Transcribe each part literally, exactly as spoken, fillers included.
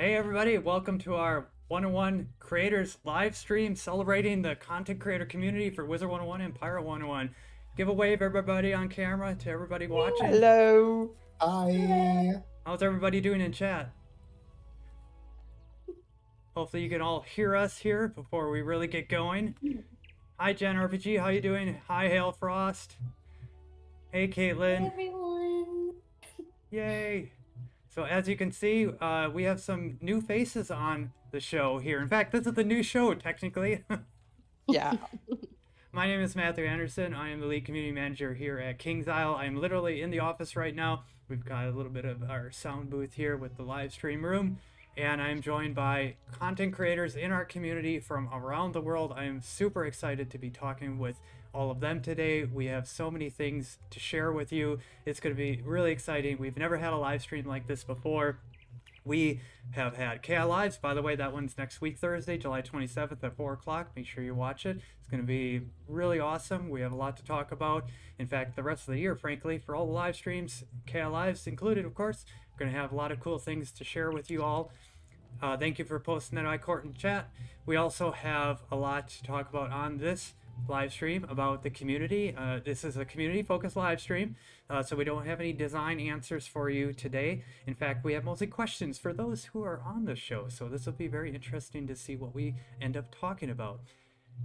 Hey everybody, welcome to our one oh one creators live stream celebrating the content creator community for Wizard one oh one and Pirate one oh one. Give a wave everybody on camera to everybody watching. Hello. Hi. How's everybody doing in chat? Hopefully you can all hear us here before we really get going. Hi Jen R P G, how you doing? Hi Hail Frost. Hey Caitlin. Hey everyone. Yay. So as you can see, uh, we have some new faces on the show here. In fact, this is the new show technically. Yeah. My name is Matthew Anderson. I am the lead community manager here at King's Isle. I'm literally in the office right now. We've got a little bit of our sound booth here with the live stream room. And I'm joined by content creators in our community from around the world. I am super excited to be talking with all of them today. We have so many things to share with you. It's going to be really exciting. We've never had a live stream like this before. We have had K I Lives. By the way, that one's next week, Thursday, July twenty-seventh at four o'clock. Make sure you watch it. It's going to be really awesome. We have a lot to talk about. In fact, the rest of the year, frankly, for all the live streams, K I Lives included, of course, we're going to have a lot of cool things to share with you all. Uh, thank you for posting that I C O R T in chat. We also have a lot to talk about on this live stream about the community. Uh, this is a community-focused live stream, uh, so we don't have any design answers for you today. In fact, we have mostly questions for those who are on the show, so this will be very interesting to see what we end up talking about.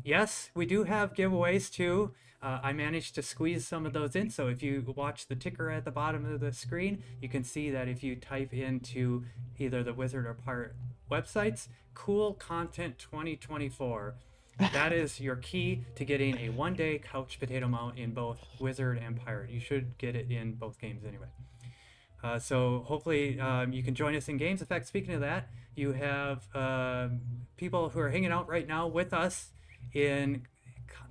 Yes, we do have giveaways too. Uh, I managed to squeeze some of those in, so if you watch the ticker at the bottom of the screen, you can see that if you type into either the Wizard or Pirate websites, Cool Content twenty twenty-four. That is your key to getting a one-day couch potato mount in both Wizard and Pirate. You should get it in both games anyway. Uh, so hopefully um, you can join us in games. In fact, speaking of that, you have uh, people who are hanging out right now with us in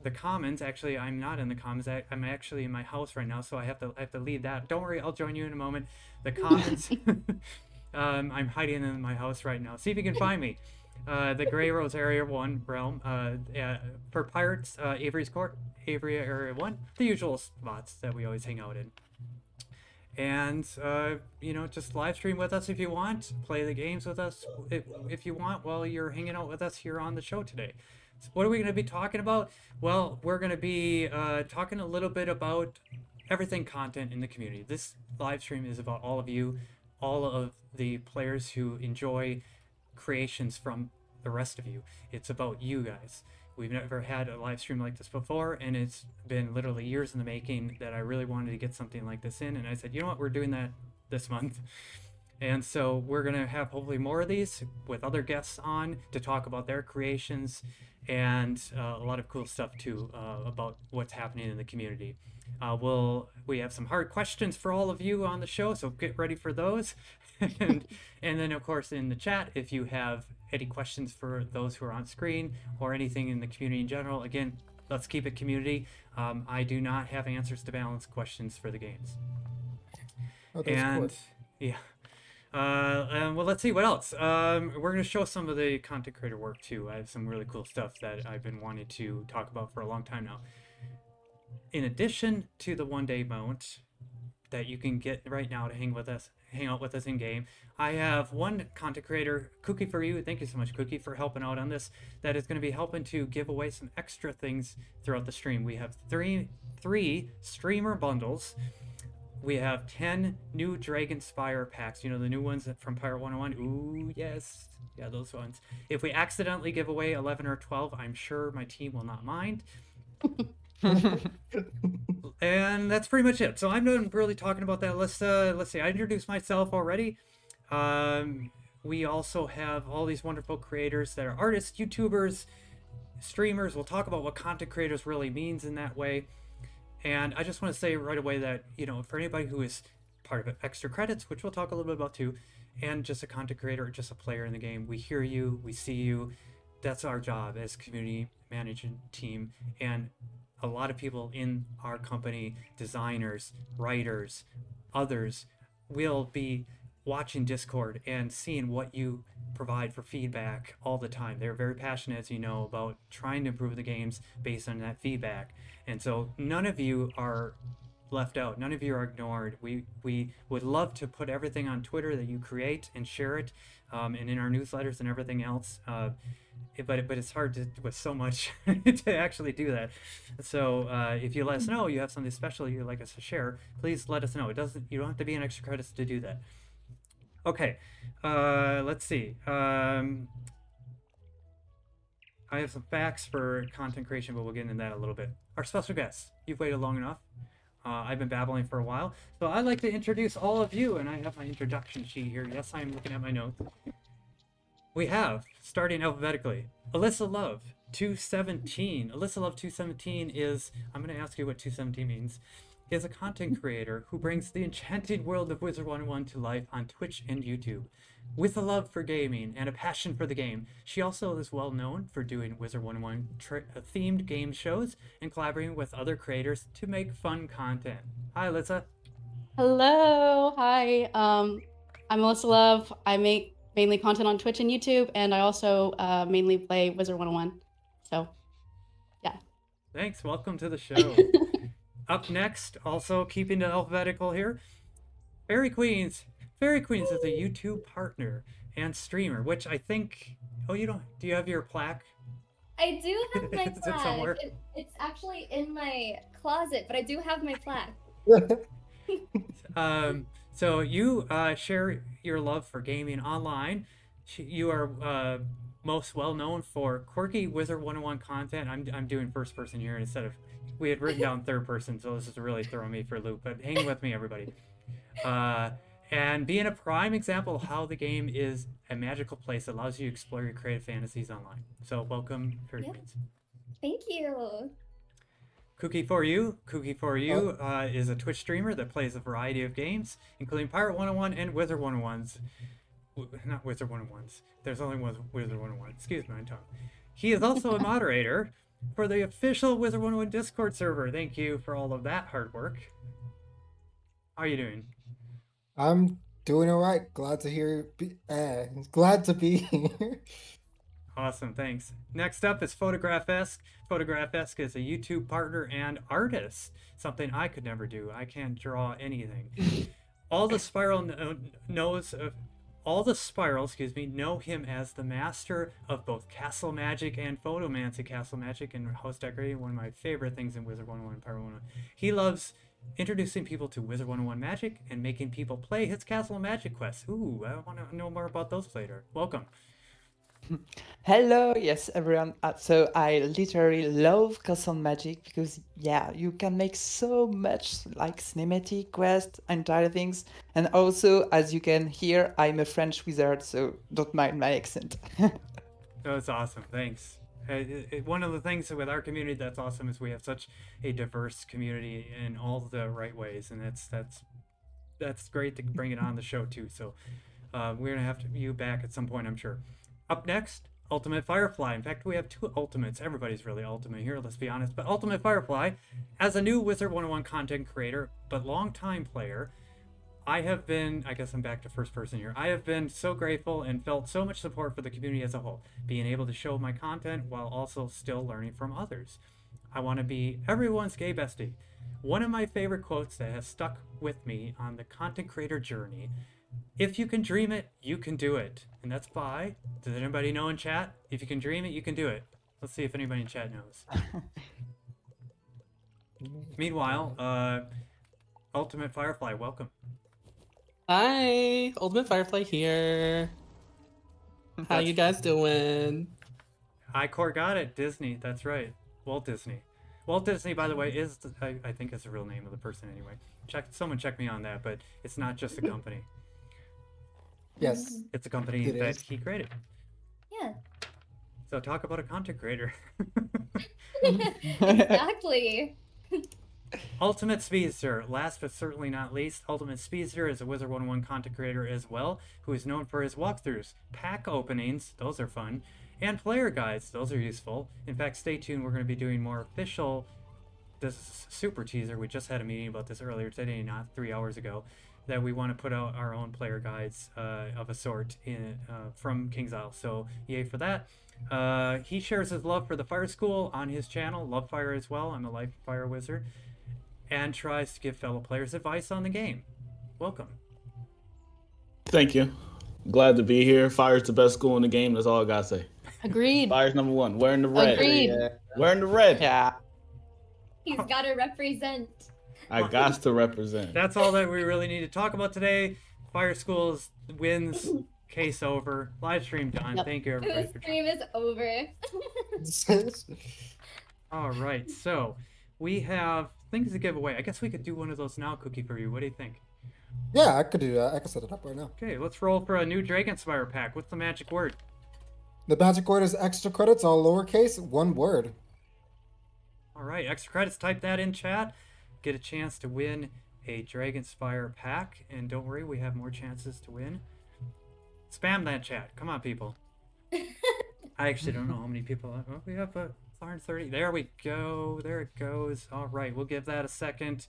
the Commons. Actually, I'm not in the Commons. I, I'm actually in my house right now, so I have to I have to leave that. Don't worry, I'll join you in a moment. The Commons. um, I'm hiding in my house right now. See if you can find me. Uh, the Grey Rose Area one realm, uh, uh, for Pirates, uh, Avery's Court, Avery Area one, the usual spots that we always hang out in. And, uh, you know, just live stream with us if you want, play the games with us if, if you want while you're hanging out with us here on the show today. So what are we going to be talking about? Well, we're going to be uh, talking a little bit about everything content in the community. This live stream is about all of you, all of the players who enjoy creations from the rest of you. It's about you guys. We've never had a live stream like this before, and it's been literally years in the making that I really wanted to get something like this in, and I said, you know what, we're doing that this month. And so we're gonna have hopefully more of these with other guests on to talk about their creations and uh, a lot of cool stuff too uh, about what's happening in the community. Uh, we'll, we have some hard questions for all of you on the show, so get ready for those. and, and then, of course, in the chat, if you have any questions for those who are on screen or anything in the community in general, again, let's keep it community. Um, I do not have answers to balance questions for the games. Oh, and, yeah. Uh, and, well, let's see what else. Um, we're going to show some of the content creator work, too. I have some really cool stuff that I've been wanting to talk about for a long time now. In addition to the one-day mount that you can get right now to hang with us, hang out with us in game, I have one content creator, Kukki four u. Thank you so much, Kukki, for helping out on this. That is going to be helping to give away some extra things throughout the stream. We have three three streamer bundles. We have ten new Dragonspire packs. You know, the new ones from Pirate one oh one. Ooh, yes. Yeah, those ones. If we accidentally give away eleven or twelve, I'm sure my team will not mind. And that's pretty much it. So I'm not really talking about that. Let's uh, let's see. I introduced myself already. Um, we also have all these wonderful creators that are artists, YouTubers, streamers. We'll talk about what content creators really means in that way. And I just want to say right away that, you know, for anybody who is part of Extra Credits, which we'll talk a little bit about too, and just a content creator or just a player in the game, we hear you, we see you. That's our job as community management team, and a lot of people in our company, designers, writers, others, will be watching Discord and seeing what you provide for feedback all the time. They're very passionate, as you know, about trying to improve the games based on that feedback. And so none of you are left out. None of you are ignored. We we would love to put everything on Twitter that you create and share it, um, and in our newsletters and everything else. Uh, it, but but it's hard to, with so much to actually do that. So uh, if you let us know you have something special you'd like us to share, please let us know. It doesn't you don't have to be an Extra Credits to do that. Okay, uh, let's see. Um, I have some facts for content creation, but we'll get into that in a little bit. Our special guests, you've waited long enough. Uh, I've been babbling for a while, so I'd like to introduce all of you, and I have my introduction sheet here. Yes, I'm looking at my notes. We have, starting alphabetically, Alyssa Love two seventeen. Alyssa Love two seventeen is, I'm going to ask you what two seventeen means, is a content creator who brings the enchanted world of Wizard one oh one to life on Twitch and YouTube. With a love for gaming and a passion for the game, she also is well known for doing Wizard one oh one themed game shows and collaborating with other creators to make fun content. Hi, Alyssa. Hello. Hi. Um, I'm Alyssa Love. I make mainly content on Twitch and YouTube, and I also uh, mainly play Wizard one oh one. So, yeah. Thanks. Welcome to the show. Up next, also keeping it alphabetical here, Fairy Queens. Fairy Queens is a YouTube partner and streamer, which I think. Oh, you don't. Do you have your plaque? I do have my plaque. It somewhere? It, it's actually in my closet, but I do have my plaque. um. So you uh, share your love for gaming online. You are uh, most well known for quirky Wizard one oh one content. I'm I'm doing first person here instead of. We had written down third person, so this is really throwing me for a loop, but hang with me, everybody. Uh, and being a prime example of how the game is a magical place that allows you to explore your creative fantasies online. So welcome, Fairy Queens. Yep. Thank you. Kukki four u. Kukki four u oh. uh, is a Twitch streamer that plays a variety of games, including Pirate one oh one and Wizard one oh ones. Not Wizard one oh ones. There's only one Wizard one oh one. Excuse my tongue. He is also a moderator for the official Wizard one oh one Discord server. Thank you for all of that hard work. How are you doing? I'm doing all right. Glad to hear. Uh, glad to be here. Awesome. Thanks. Next up is Photographesque. Photographesque is a YouTube partner and artist, something I could never do. I can't draw anything. All the Spiral knows of. All the Spiral, excuse me, know him as the master of both castle magic and photomancy. Castle magic and house decorating, one of my favorite things in Wizard one oh one and Pirate one oh one. He loves introducing people to Wizard one oh one magic and making people play his castle magic quests. Ooh, I want to know more about those later. Welcome. Hello, yes, everyone. Uh, so I literally love castle magic because, yeah, you can make so much like cinematic quests, entire things. And also, as you can hear, I'm a French wizard, so don't mind my accent. That's awesome. Thanks. Uh, it, it, one of the things with our community that's awesome is we have such a diverse community in all the right ways. And that's that's that's great to bring it on the show, too. So uh, we're going to have to you back at some point, I'm sure. Up next, Ultimate Firefly. In fact, we have two Ultimates. Everybody's really Ultimate here, let's be honest. But Ultimate Firefly, as a new Wizard one oh one content creator, but long-time player, I have been, I guess I'm back to first person here, I have been so grateful and felt so much support for the community as a whole, being able to show my content while also still learning from others. I want to be everyone's gay bestie. One of my favorite quotes that has stuck with me on the content creator journey: if you can dream it, you can do it. And that's by, does anybody know in chat? If you can dream it, you can do it. Let's see if anybody in chat knows. Meanwhile, uh, Ultimate Firefly, welcome. Hi, Ultimate Firefly here. How that's, you guys doing? I-Core got it, Disney, that's right. Walt Disney. Walt Disney, by the way, is, the, I, I think is the real name of the person anyway. Check, someone check me on that, but it's not just a company. Yes, it's a company it that is. He created. Yeah. So talk about a content creator. Exactly. Ultimate Speedster, last but certainly not least, Ultimate Speedster is a Wizard one oh one content creator as well, who is known for his walkthroughs, pack openings, those are fun, and player guides, those are useful. In fact, stay tuned, we're going to be doing more official, this is a super teaser, we just had a meeting about this earlier today, not three hours ago, that we want to put out our own player guides uh, of a sort in, uh, from King's Isle. So yay for that. Uh, he shares his love for the fire school on his channel, Love Fire as well. I'm a life fire wizard. and tries to give fellow players advice on the game. Welcome. Thank you. Glad to be here. Fire's the best school in the game. That's all I gotta say. Agreed. Fire's number one. Wearing the red. Agreed. Yeah. Wearing the red. Yeah. He's gotta represent. I got to represent. That's all that we really need to talk about today. Fire Schools wins. Case over. Live stream done. Yep. Thank you everybody for stream is over. All right, so we have things to give away. I guess we could do one of those now, Kukki four u. What do you think? Yeah, I could do that. I can set it up right now. Okay, let's roll for a new Dragon Spire pack. What's the magic word? The magic word is extra credits, all lowercase, one word. All right, extra credits. Type that in chat. Get a chance to win a Dragon Spire pack, and don't worry, we have more chances to win. Spam that chat. Come on, people. I actually don't know how many people. Well, we have a one hundred thirty. There we go. There it goes. All right. We'll give that a second.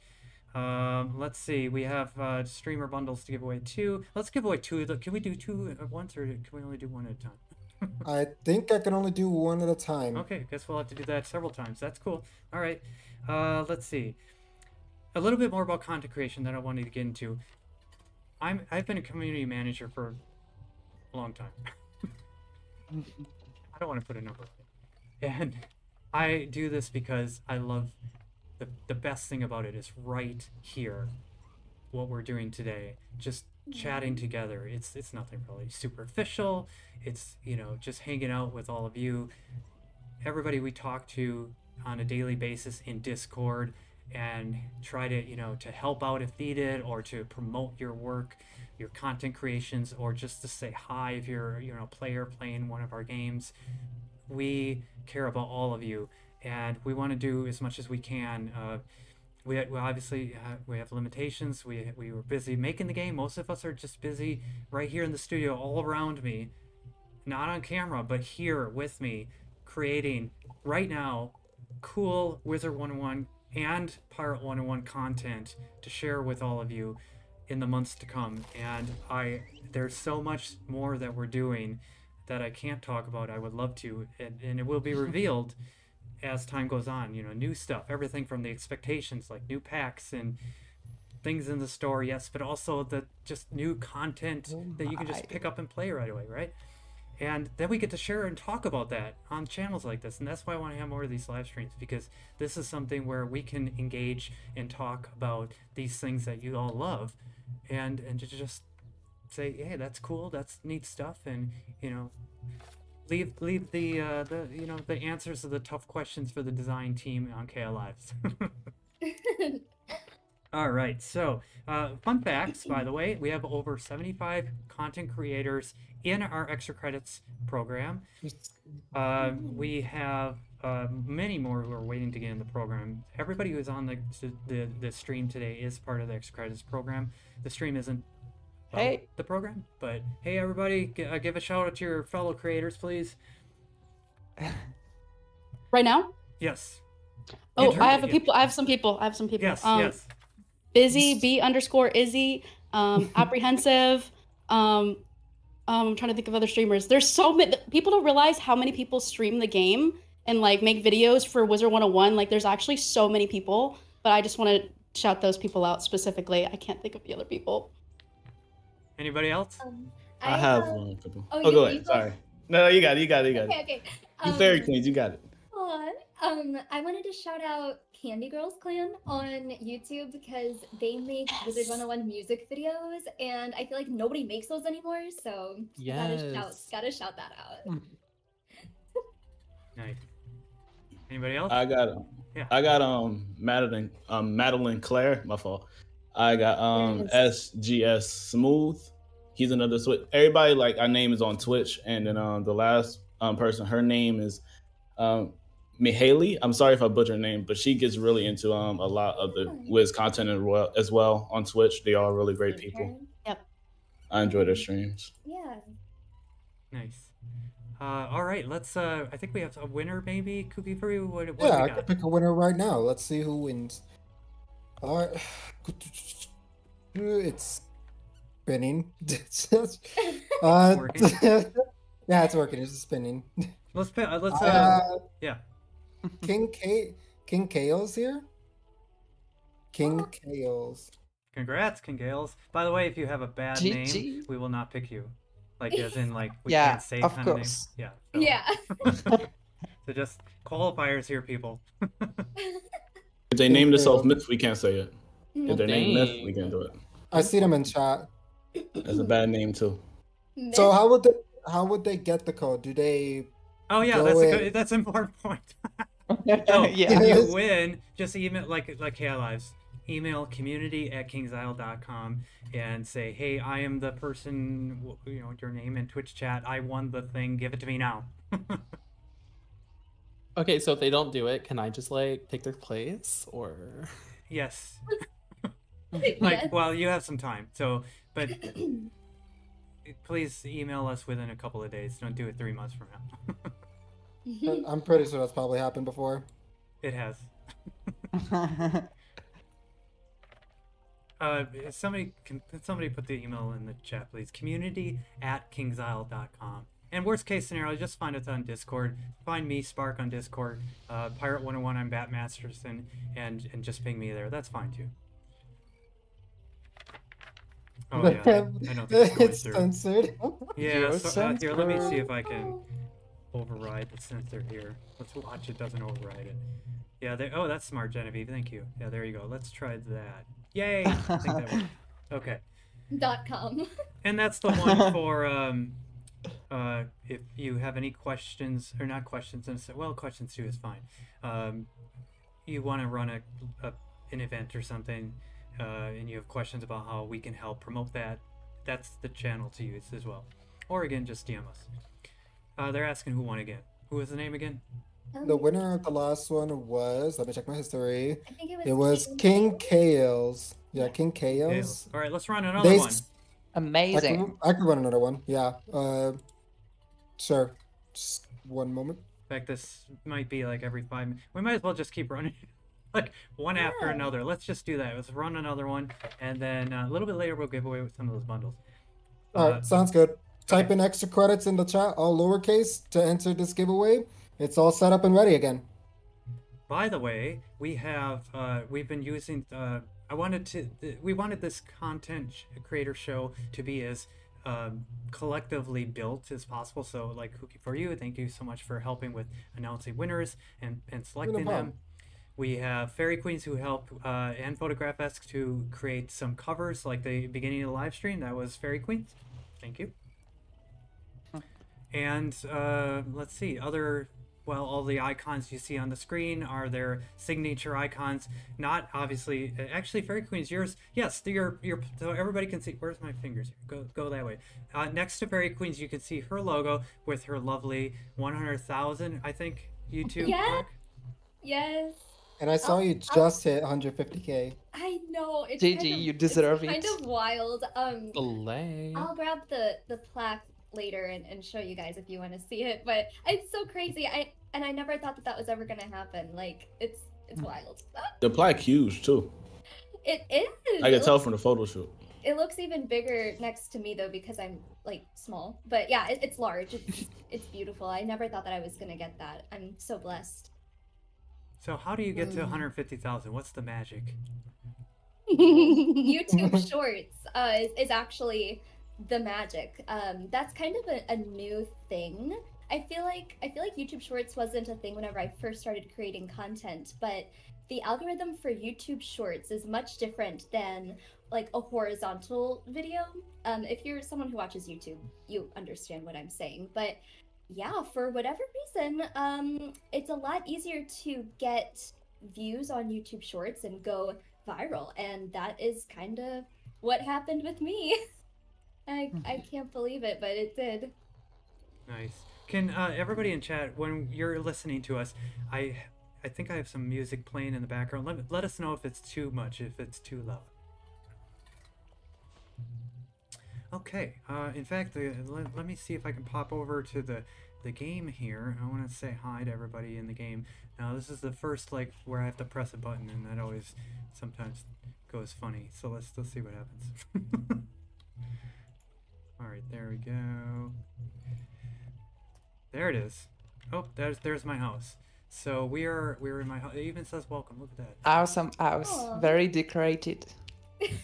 Um, let's see. We have uh, streamer bundles to give away two. Let's give away two. Can we do two at once or can we only do one at a time? I think I can only do one at a time. Okay. I guess we'll have to do that several times. That's cool. All right. Uh, let's see. A little bit more about content creation that I wanted to get into. I'm, I've been a community manager for long time. I don't want to put a number on it. And I do this because I love the the best thing about it is right here what we're doing today, just chatting together. It's it's nothing really superficial. It's, you know, just hanging out with all of you, everybody we talk to on a daily basis in Discord, and try to, you know, to help out if needed, or to promote your work, your content creations, or just to say hi if you're, you know, a player playing one of our games. We care about all of you, and we want to do as much as we can. Uh, we, we obviously have, we have limitations. We we were busy making the game. Most of us are just busy right here in the studio, all around me, not on camera, but here with me, creating right now cool Wizard one oh one and Pirate one oh one content to share with all of you in the months to come. And I there's so much more that we're doing that I can't talk about. I would love to, and, and it will be revealed as time goes on, you know, new stuff, everything from the expectations, like new packs and things in the store, yes, but also the just new content oh that you can just pick up and play right away, right? And then we get to share and talk about that on channels like this. And that's why I want to have more of these live streams, because this is something where we can engage and talk about these things that you all love, and and to just say, hey, that's cool, that's neat stuff. And, you know, leave leave the uh the you know the answers to the tough questions for the design team on K Lives. All right, so uh fun facts, by the way, we have over seventy-five content creators in our extra credits program. Uh, we have uh, many more who are waiting to get in the program. Everybody who's on the, the the stream today is part of the extra credits program. The stream isn't uh, hey. the program, but hey, everybody, g uh, give a shout out to your fellow creators, please. Right now? Yes. Oh, Inter I have a people. I have some people. I have some people. Yes, um, yes. Busy B underscore Izzy, um, apprehensive. Um, Um, I'm trying to think of other streamers. There's so many people don't realize how many people stream the game and like make videos for Wizard one oh one. Like there's actually so many people, but I just want to shout those people out specifically. I can't think of the other people. Anybody else? Um, I, I have um, one. Oh, oh you, go ahead. You, Sorry. No, no, you got it. You got it. You got okay, it. Okay. Um, you Fairy Queens. You got it. Um, I wanted to shout out Candy Girls Clan on YouTube, because they make yes. Wizard one oh one music videos, and I feel like nobody makes those anymore, so yes. gotta, shout, gotta shout that out. Nice. Anybody else? I got um, yeah. I got um Madeline um Madeline Clare. My fault. I got um yes. S G S Smooth. He's another Twitch. Everybody, like, our name is on Twitch, and then um the last um person, her name is um. Mihaly. I'm sorry if I butcher her name, but she gets really into um a lot of the Wiz content as well on Twitch. They are really great people. Yep. I enjoy their streams. Yeah. Nice. Uh, all right, let's. Uh, I think we have a winner, maybe. Kukki four u. What, what yeah, I got? Can pick a winner right now. Let's see who wins. All right. It's spinning. uh, it's yeah, it's working. It's just spinning. Let's pay, let's uh, uh yeah. King K King Kale's here. King Gales. Congrats, King Gales. By the way, if you have a bad G -G. name, we will not pick you. Like, as in, like, we yeah, can't say of kind course. of name. Yeah. So. Yeah. So just qualifiers here, people. If they name themselves Myth, we can't say it. If they name Myth, we can't do it. I see them in chat. That's a bad name too. Myth. So how would they, how would they get the code? Do they? Oh yeah, that's a good, that's an important point. So, yeah. If you win, just email like like K I Lives. Email community at kingsisle dot com and say, hey, I am the person, you know, your name in Twitch chat. I won the thing. Give it to me now. Okay, so if they don't do it, can I just like take their place or? Yes. Like, yes. Well, you have some time. So, but please email us within a couple of days. Don't do it three months from now. I'm pretty sure that's probably happened before. It has. Uh, somebody, can somebody put the email in the chat, please? community at kingsisle dot com. And worst case scenario, just find us on Discord. Find me, Spark, on Discord. Uh, Pirate one oh one, I'm Bat Masterson, and and just ping me there. That's fine too. Oh yeah, I, I don't think it's censored. Yeah, so, uh, here, let me see if I can override the censor here. Let's watch it doesn't override it. Yeah, there. Oh, that's smart, Genevieve. Thank you. Yeah, there you go. Let's try that. Yay! I think that worked. Okay. Dot com. And that's the one for um, uh, if you have any questions or not questions, and well, questions too is fine. Um, you want to run a, a an event or something, uh, and you have questions about how we can help promote that. That's the channel to use as well. Or again, just D M us. Uh, they're asking who won again. Who was the name again? The winner of the last one was, let me check my history. I think it was, it was King Kales. Yeah, King Kales. All right, let's run another they, one. Amazing. I can, I can run another one. Yeah. Uh, sure. Just one moment. In fact, this might be like every five minutes. We might as well just keep running, like one yeah. after another. Let's just do that. Let's run another one, and then uh, a little bit later we'll give away with some of those bundles. All uh, right, sounds good. Okay. Type in extra credits in the chat, all lowercase, to enter this giveaway. It's all set up and ready again. By the way, we have uh, we've been using. Uh, I wanted to. We wanted this content creator show to be as um, collectively built as possible. So, like Kukki four u, thank you so much for helping with announcing winners and and selecting them. We have Fairy Queens who help uh, and Photographesque to create some covers, like the beginning of the live stream. That was Fairy Queens. Thank you. And uh, let's see other. Well, all the icons you see on the screen are their signature icons. Not obviously, actually, Fairy Queens, yours, yes, your your. So everybody can see. Where's my fingers? Go go that way. Uh, next to Fairy Queens, you can see her logo with her lovely one hundred thousand. I think YouTube. Yeah. Look. Yes. And I saw um, you just um, hit one hundred fifty K. I know. It's G G, kind of, you deserve it. Kind of wild. Um. Belay. I'll grab the the plaque later and, and show you guys if you want to see it, but it's so crazy. I and I never thought that that was ever gonna happen. Like it's it's wild. The plaque huge too. It is. I can tell from the photo shoot. It looks even bigger next to me though because I'm like small. But yeah, it, it's large. It's, it's beautiful. I never thought that I was gonna get that. I'm so blessed. So how do you get mm. to one hundred fifty thousand? What's the magic? YouTube Shorts uh, is, is actually the magic. Um that's kind of a, a new thing. I feel like I feel like YouTube Shorts wasn't a thing whenever I first started creating content, but the algorithm for YouTube Shorts is much different than like a horizontal video. Um if you're someone who watches YouTube, you understand what I'm saying. But yeah, for whatever reason, um it's a lot easier to get views on YouTube Shorts and go viral, and that is kind of what happened with me. I, I can't believe it, but it did. Nice. Can uh, everybody in chat, when you're listening to us, I I think I have some music playing in the background. Let, let us know if it's too much, if it's too loud. Okay. Uh, in fact, the, let, let me see if I can pop over to the, the game here. I want to say hi to everybody in the game. Now, this is the first, like, where I have to press a button, and that always sometimes goes funny. So let's, let's see what happens. All right, there we go. There it is. Oh, there's there's my house. So we are we're in my home. It even says welcome. Look at that. Awesome house. Aww. Very decorated.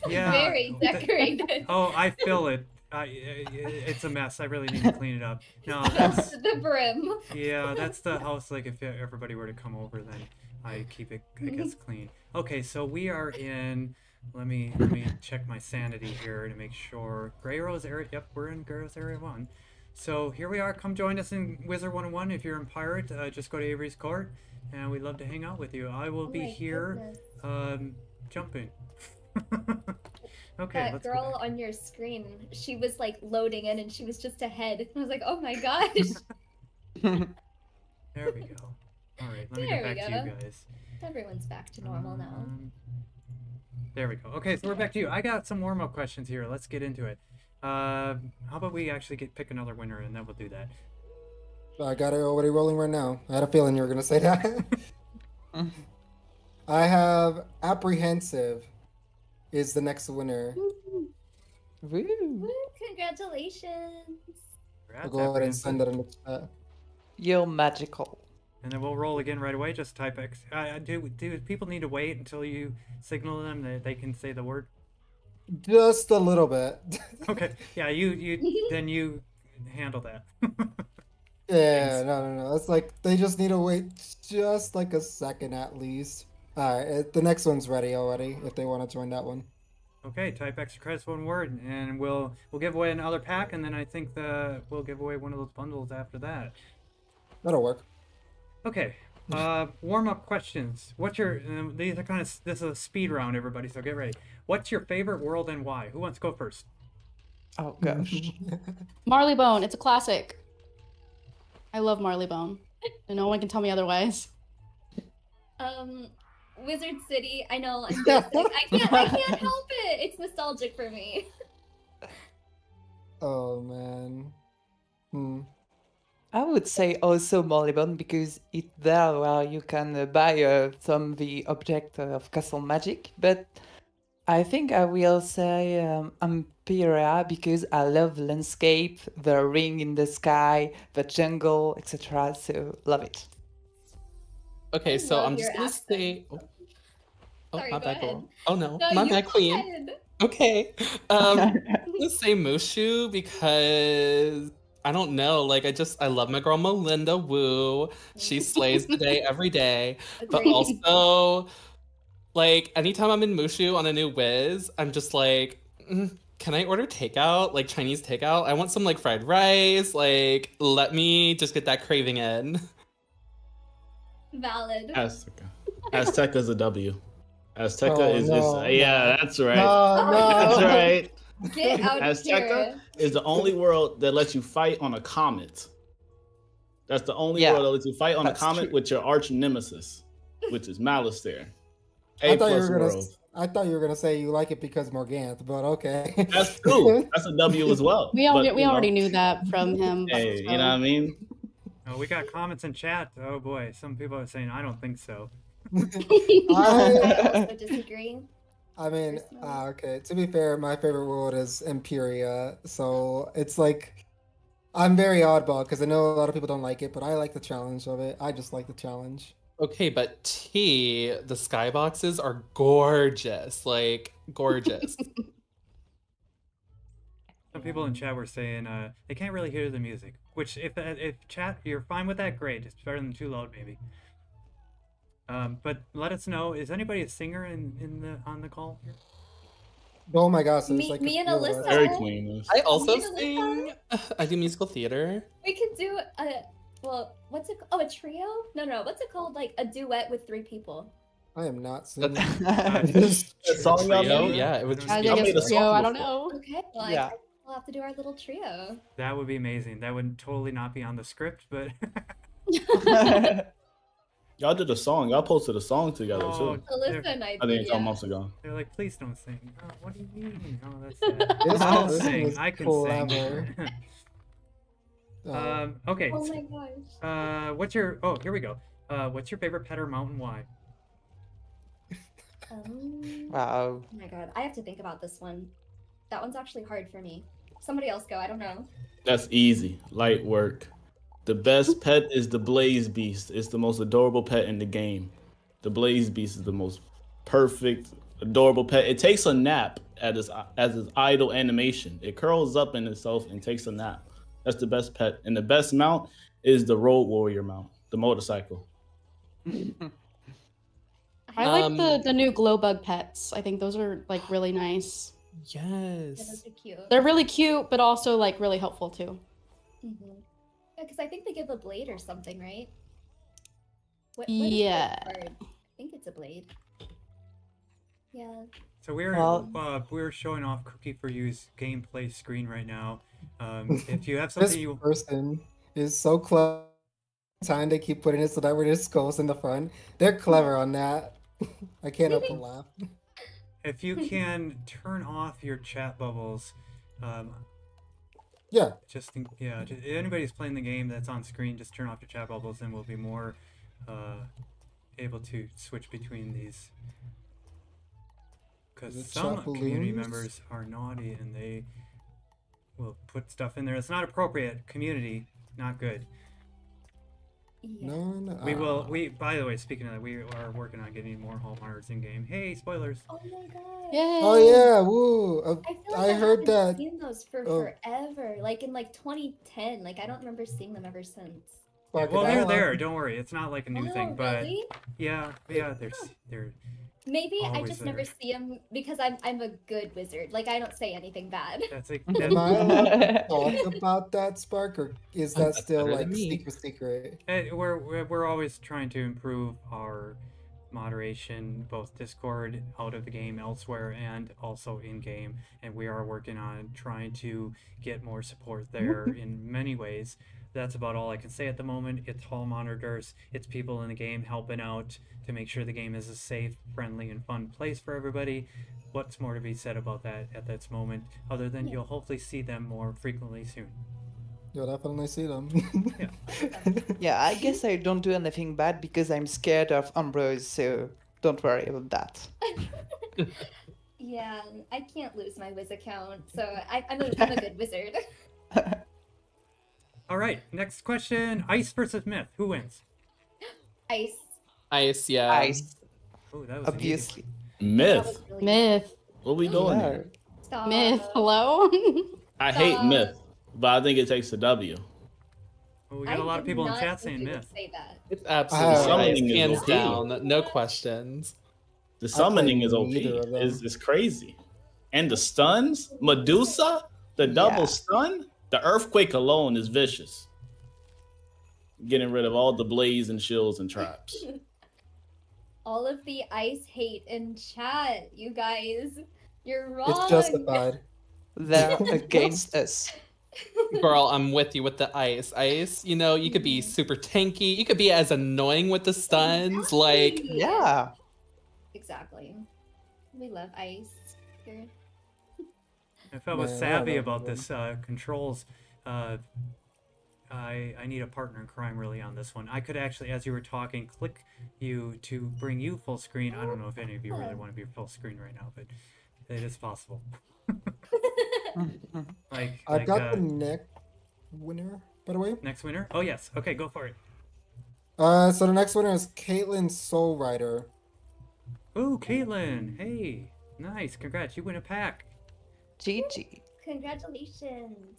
Yeah. Very decorated. Oh, I feel it. I, it's a mess. I really need to clean it up. No, that's the brim. Yeah, that's the house. Like if everybody were to come over, then I keep it. I guess clean. Okay, so we are in. Let me let me check my sanity here to make sure. Grey Rose area. Yep, we're in Grey Rose area one. So here we are. Come join us in Wizard one oh one. If you're in Pirate, uh, just go to Avery's Court, and we'd love to hang out with you. I will oh be here, um, jumping. Okay, that girl on your screen, she was like loading in and she was just ahead. I was like, oh my gosh. There we go. All right, let me get back to you guys. Everyone's back to normal um, now. There we go. Okay, so we're back to you. I got some warm-up questions here. Let's get into it. Uh, how about we actually get pick another winner and then we'll do that. I got it already rolling right now. I had a feeling you were going to say that. I have Apprehensive. Is the next winner. Woo. Woo. Congratulations. We'll go ahead and send that in the chat. You're magical. And then we'll roll again right away. Just type X. Uh, do, do people need to wait until you signal them that they can say the word? Just a little bit. Okay. Yeah, you, you then you handle that. Yeah, no, no, no. It's like they just need to wait just like a second at least. All right, the next one's ready already, if they want to join that one. Okay, type extra credits one word, and we'll we'll give away another pack, and then I think the we'll give away one of those bundles after that. That'll work. Okay, uh, warm-up questions. What's your? Um, these are kind of this is a speed round, everybody. So get ready. What's your favorite world and why? Who wants to go first? Oh gosh, Marleybone. It's a classic. I love Marleybone, and no one can tell me otherwise. Um. Wizard City, I know, I'm basic. I can't, I can't help it. It's nostalgic for me. Oh man. Hmm. I would say also Marleybone because it's there where you can uh, buy uh, some of the object of Castle Magic. But I think I will say um, Amperia because I love landscape, the ring in the sky, the jungle, et cetera. So love it. Okay, I so I'm just gonna accent. say. Oh, oh Sorry, my bad, girl. Oh no, no my bad, queen. Ahead. Okay, um, I'm gonna say Mushu because I don't know. Like I just I love my girl Melinda Wu. She slays the day every day. But also, like anytime I'm in Mushu on a new Wiz, I'm just like, mm, can I order takeout? Like Chinese takeout? I want some like fried rice. Like let me just get that craving in. Valid. Azteca. Azteca's a W. Azteca oh, is, no, is yeah, that's right. No, no. That's right. Get out of here. Azteca is the only world that lets you fight on a comet. That's the only yeah, world that lets you fight on a comet true. with your arch nemesis, which is Malastare. A I thought plus you were gonna, world. I thought you were gonna say you like it because Morganth, but okay. That's true. That's a W as well. We all but, we already know. knew that from him. Hey, so. You know what I mean? Oh, we got comments in chat. Oh boy, some people are saying I don't think so. I also disagree. I mean, uh, okay. To be fair, my favorite world is Imperia, so it's like I'm very oddball because I know a lot of people don't like it, but I like the challenge of it. I just like the challenge. Okay, but T, the skyboxes are gorgeous, like gorgeous. Some people in chat were saying uh, they can't really hear the music. Which, if if chat, you're fine with that, great. It's better than too loud, maybe. Um, but let us know. Is anybody a singer in in the on the call here? Oh my gosh! Me, like me and Alyssa. Fairy Queens. I also sing. I do musical theater. We can do a well. What's it? Oh, a trio? No, no. What's it called? Like a duet with three people. I am not singing. uh, just, a song a trio? Yeah, it was just. I think it's a trio. I don't know. Okay. Well, yeah. I, We'll have to do our little trio. That would be amazing. That would totally not be on the script, but y'all did a song. Y'all posted a song together oh, too. Alyssa and I, I think it's yeah. almost gone. They're like, please don't sing. Oh, what do you mean? Oh, that's sad. I'll sing. I can sing. um, okay. Oh my gosh. Uh, what's your? Oh, here we go. Uh, what's your favorite pet or mountain? Why? Um, wow. Oh my god, I have to think about this one. That one's actually hard for me. Somebody else go, I don't know. That's easy. Light work. The best pet is the Blaze Beast. It's the most adorable pet in the game. The Blaze Beast is the most perfect, adorable pet. It takes a nap at its, as its idle animation. It curls up in itself and takes a nap. That's the best pet. And the best mount is the Road Warrior mount, the motorcycle. I like um, the, the new glow bug pets. I think those are like really nice. Yes. Yeah, those are cute. They're really cute, but also like really helpful too. Mm-hmm. Yeah, because I think they give a blade or something, right? What, what yeah. I think it's a blade. Yeah. So we're well, uh, we're showing off Kukki four U's gameplay screen right now. Um, if you have something, this you... person is so clever. Time they keep putting it so that we're just skulls in the front. They're clever on that. I can't help but laugh. If you can turn off your chat bubbles, um, yeah, just think, yeah. Just, if anybody's playing the game that's on screen, just turn off your chat bubbles, and we'll be more uh, able to switch between these. Because some community members are naughty and they will put stuff in there that's not appropriate. Community, not good. Yeah. No, no. We will. We. By the way, speaking of that, we are working on getting more home artists in game. Hey, spoilers! Oh my god! Yay. Oh yeah! Woo! Uh, I, feel like I heard that. I've seen those for oh. forever, like in like twenty ten. Like I don't remember seeing them ever since. Yeah, well, they're there. Don't worry, it's not like a new oh, thing. But really? yeah, yeah, they're they're. Maybe I just there. never see them because I'm I'm a good wizard. Like I don't say anything bad. That's like. That's... Am I allowed to talk about that, Spark, or is that still like secret? Secret. Hey, we're, we're we're always trying to improve our moderation, both Discord, out of the game, elsewhere, and also in game. And we are working on trying to get more support there in many ways. That's about all I can say at the moment. It's hall monitors, it's people in the game helping out to make sure the game is a safe, friendly, and fun place for everybody. What's more to be said about that at this moment, other than yeah. you'll hopefully see them more frequently soon. You'll definitely see them. yeah. yeah, I guess I don't do anything bad because I'm scared of Ambrose, so don't worry about that. yeah, I can't lose my Wiz account, so I, I'm, a, I'm a good wizard. All right, next question. Ice versus Myth. Who wins? Ice. Ice, yeah. Ice. Oh, that was obviously. Amazing. Myth. Was really myth. What are we doing here? Stop. Myth, hello? I Stop. hate Myth, but I think it takes a W. Well, we got I a lot of people in chat saying Myth. Say that. It's absolutely uh, hands down. No questions. The summoning is O P. It's, it's crazy. And the stuns? Medusa? The double yeah. stun? The earthquake alone is vicious. Getting rid of all the blaze and shields and traps. All of the ice hate in chat, you guys. You're wrong. It's justified. They're against us. Girl, I'm with you with the ice. Ice, you know, you could be super tanky. You could be as annoying with the stuns. Exactly. Like, yeah. Exactly. We love ice here. If I was yeah, savvy yeah, about this uh, controls, uh, I I need a partner in crime really on this one. I could actually, as you were talking, click you to bring you full screen. I don't know if any of you really want to be full screen right now, but it is possible. like I like, got uh, the next winner, by the way. Next winner? Oh yes. Okay, go for it. Uh, so the next winner is Caitlin Soul Rider. Ooh, Caitlin! Hey, nice. Congrats, you win a pack. G G. Congratulations.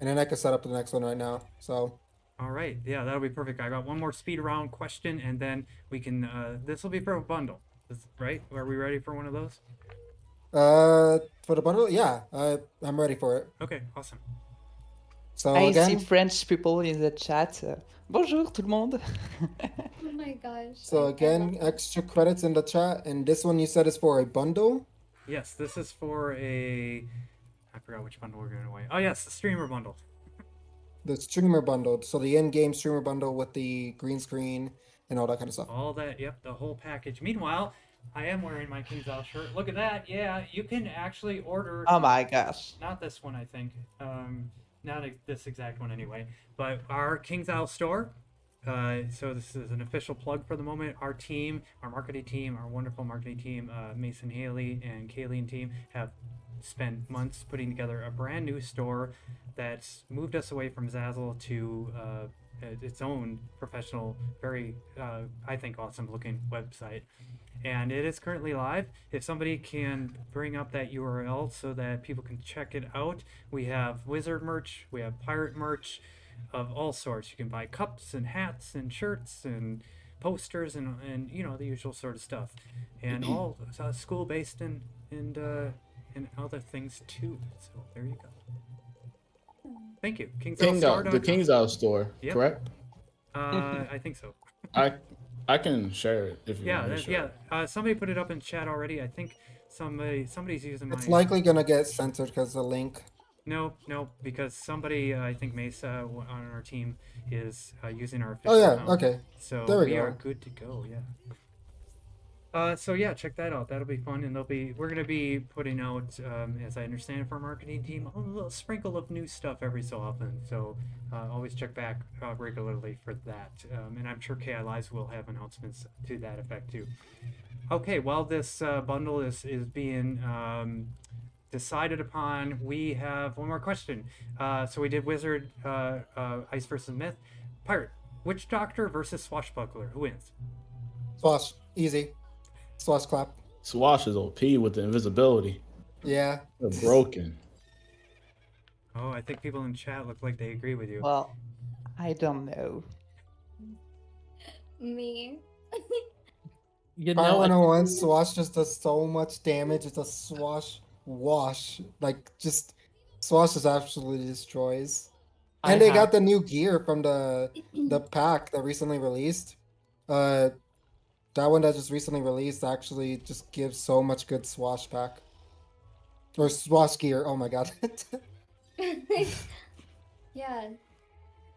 And then I can set up the next one right now. So. All right. Yeah, that'll be perfect. I got one more speed round question, and then we can. Uh, this will be for a bundle, right? Are we ready for one of those? Uh, for the bundle, yeah. Uh, I'm ready for it. Okay. Awesome. So I again, see French people in the chat. Uh, Bonjour, tout le monde. Oh my gosh. So again, extra credits in the chat, and this one you said is for a bundle. Yes, this is for a... I forgot which bundle we're giving away. Oh, yes, the streamer bundle. The streamer bundle. So the in-game streamer bundle with the green screen and all that kind of stuff. All that, yep, the whole package. Meanwhile, I am wearing my King's Isle shirt. Look at that. Yeah, you can actually order... Oh, my gosh. Not this one, I think. Um, not this exact one, anyway. But our King's Isle store... Uh, so this is an official plug for the moment. Our team, our marketing team, our wonderful marketing team, uh, Mason Haley and Kayleen team have spent months putting together a brand new store that's moved us away from Zazzle to uh, its own professional, very, uh, I think, awesome-looking website. And it is currently live. If somebody can bring up that U R L so that people can check it out, we have Wizard merch, we have Pirate merch of all sorts. You can buy cups and hats and shirts and posters and, and you know, the usual sort of stuff. And all uh, school-based and, and, uh, and other things, too. So there you go. Thank you. King's King Isle, the King's Isle store, yep. Correct? Uh, I think so. I I can share it if you yeah, want to share. Yeah, yeah. Uh, somebody put it up in chat already. I think somebody somebody's using. It's my... likely gonna get censored because the link. No, no, because somebody uh, I think Mesa on our team is uh, using our. Oh yeah. Account. Okay. So there we, we go. Are good to go. Yeah. Uh, so yeah, check that out. That'll be fun, and they'll be we're gonna be putting out, um, as I understand it, for our marketing team, a little sprinkle of new stuff every so often. So uh, always check back uh, regularly for that, um, and I'm sure K I Lives will have announcements to that effect too. Okay, while this uh, bundle is is being um, decided upon, we have one more question. Uh, so we did Wizard, uh, uh, Ice versus Myth, Pirate, Witch Doctor versus Swashbuckler. Who wins? Swash, easy. Swash clap. Swash is O P with the invisibility. Yeah. They're broken. Oh, I think people in chat look like they agree with you. Well, I don't know. Me. You know, Pirate one oh one, Swash just does so much damage. It's a swash wash. Like, just Swash just absolutely destroys. And I they have... got the new gear from the the pack that recently released. Uh That one that just recently released actually just gives so much good Swash back. Or Swash gear, oh my god. Yeah,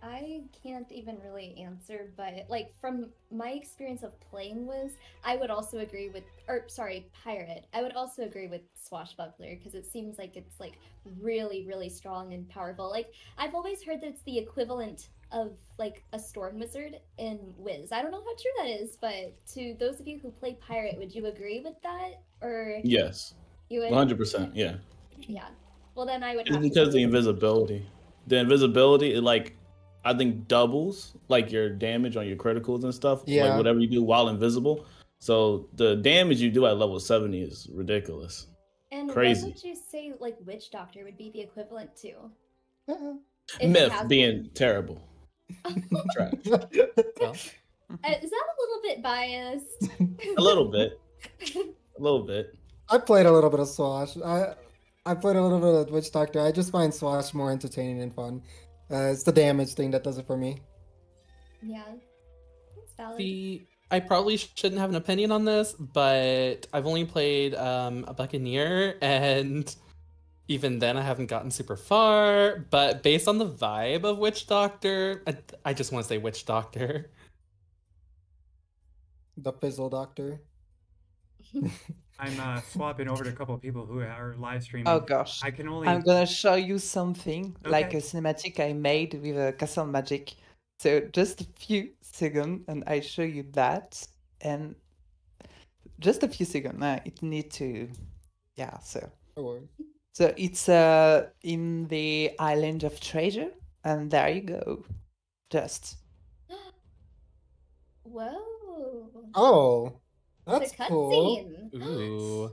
I can't even really answer, but like from my experience of playing Wiz, I would also agree with, or sorry, Pirate. I would also agree with Swashbuckler because it seems like it's like really, really strong and powerful. Like I've always heard that it's the equivalent of like a storm wizard in Wiz. I don't know how true that is, but to those of you who play Pirate, would you agree with that? Or yes, you would. one hundred percent. Yeah. Yeah. Well, then I would. It's have because to the invisibility, the invisibility, it like I think doubles like your damage on your criticals and stuff. Yeah. Like whatever you do while invisible. So the damage you do at level seventy is ridiculous. And crazy. What would you say like Witch Doctor would be the equivalent to? Uh-huh. Myth being terrible. Well, is that a little bit biased? A little bit. A little bit. I played a little bit of Swash. I I played a little bit of Witch Doctor. I just find Swash more entertaining and fun. Uh, it's the damage thing that does it for me. Yeah. That's valid. The, I probably shouldn't have an opinion on this, but I've only played um, a Buccaneer, and even then, I haven't gotten super far, but based on the vibe of Witch Doctor, I, I just want to say Witch Doctor. The Fizzle Doctor. I'm uh, swapping over to a couple of people who are live streaming. Oh gosh. I can only... I'm going to show you something, okay. Like a cinematic I made with a Castle Magic. So just a few seconds, and I show you that. And just a few seconds. Uh, it need to... Yeah, so... Oh. So it's uh, in the Island of Treasure, and there you go. Just. Whoa. Oh, that's cool. Ooh.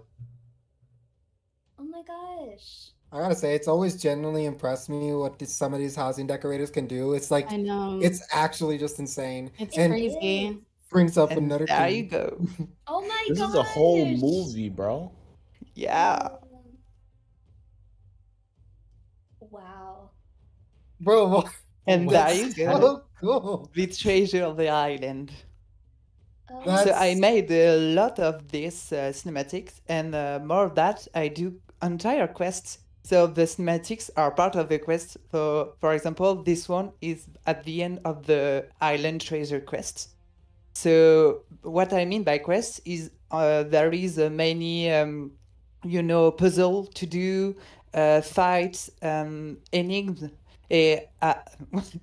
Oh my gosh. I gotta say, it's always genuinely impressed me what this, some of these housing decorators can do. It's like, I know. It's actually just insane. It's and crazy. Brings up and another there thing. You go. Oh my god. This gosh. Is a whole movie, bro. Yeah. Wow. Bro, and there you go. Cool. The treasure of the island. Oh. So I made a lot of these uh, cinematics, and uh, more of that, I do entire quests. So the cinematics are part of the quest. So, for example, this one is at the end of the island treasure quest. So what I mean by quest is uh, there is uh, many, um, you know, puzzle to do. Uh, fights, um, enigma, uh, uh,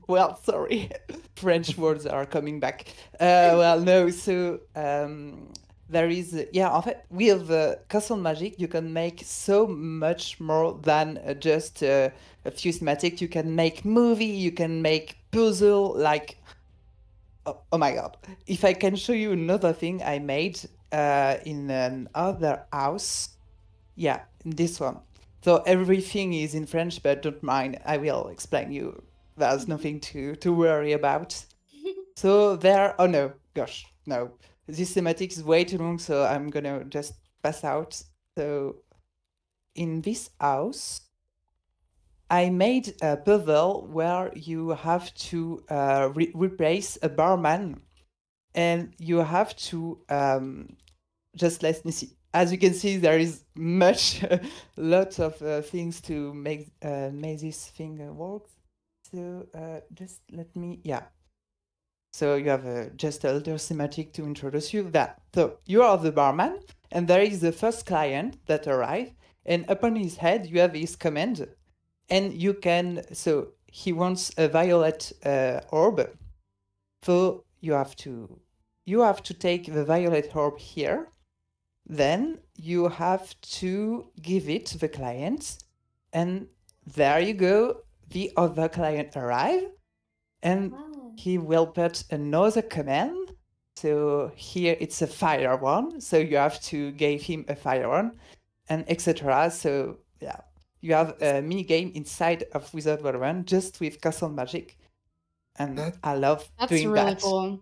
well, sorry, French words are coming back. Uh, well, no, so um, there is, yeah, in fact, with uh, Castle Magic, you can make so much more than uh, just uh, a few thematics. You can make movie, you can make puzzle, like, oh, oh my god. If I can show you another thing I made uh, in another house, yeah, in this one. So everything is in French, but don't mind, I will explain you. There's nothing to, to worry about. So there, oh no, gosh, no. This thematic is way too long, so I'm gonna just pass out. So in this house, I made a puzzle where you have to uh, re replace a barman, and you have to um, just let me see. As you can see, there is much, lots of uh, things to make uh, make this thing work. So uh, just let me, yeah. So you have uh, just a little thematic to introduce you that. So you are the barman, and there is the first client that arrives, and upon his head you have his command, and you can, so he wants a violet uh, orb. So you have to, you have to take the violet orb here, then you have to give it to the client, and there you go, the other client arrives, and wow. He will put another command. So here it's a fire one. So you have to give him a fire one, and et cetera. So yeah, you have a mini game inside of Wizard one oh one just with Castle Magic, and that, I love that's doing really that. Cool.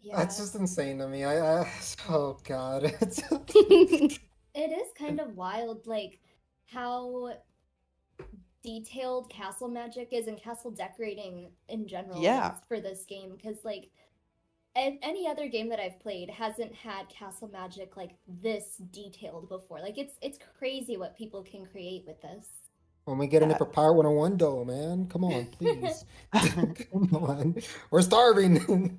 Yeah. That's just insane to me. I, I oh god, it's it is kind of wild, like how detailed castle magic is and castle decorating in general, yeah, for this game, because like any other game that I've played hasn't had castle magic like this detailed before. Like it's it's crazy what people can create with this. When we get into uh, Pirate one oh one though, man, come on, please. Come on, we're starving.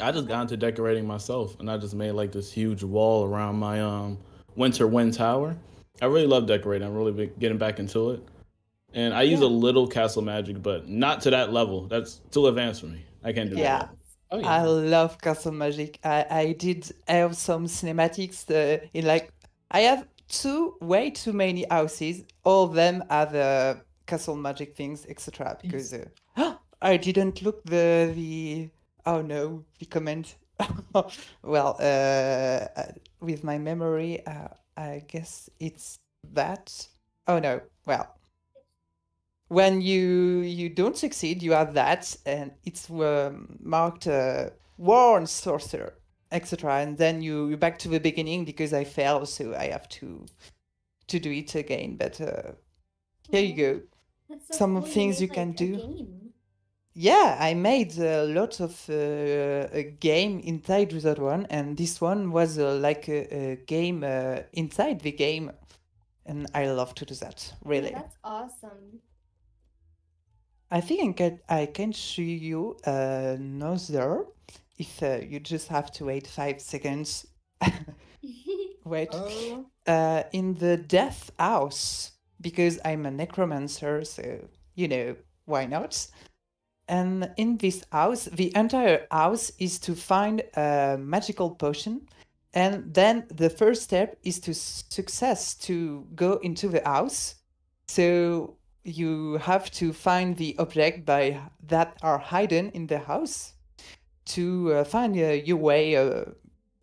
I just got into decorating myself, and I just made like this huge wall around my um winter wind tower. I really love decorating. I'm really big getting back into it. And I use yeah. a little castle magic, but not to that level. That's too advanced for me. I can't do yeah. that. Oh, yeah. I love castle magic. I, I did have some cinematics uh, in like, I have two, way too many houses. All of them have uh, castle magic things, et cetera. Because uh, oh, I didn't look the, the, oh no, the comment. Well, uh, with my memory, uh, I guess it's that. Oh no, well. When you you don't succeed, you have that, and it's um, marked uh, Warn Sorcerer, et cetera. And then you, you're back to the beginning because I failed, so I have to to do it again. But uh, here you go. That's so Some cool. things you, you can like do. Game. Yeah, I made a lot of uh, a game inside Wizard one, and this one was uh, like a, a game uh, inside the game, and I love to do that, really. That's awesome. I think I can, I can show you another, if uh, you just have to wait five seconds. Wait. Oh. Uh, in the Death House, because I'm a necromancer, so, you know, why not? And in this house, the entire house is to find a magical potion. And then the first step is to success to go into the house. So you have to find the object by that are hidden in the house to uh, find uh, your way uh,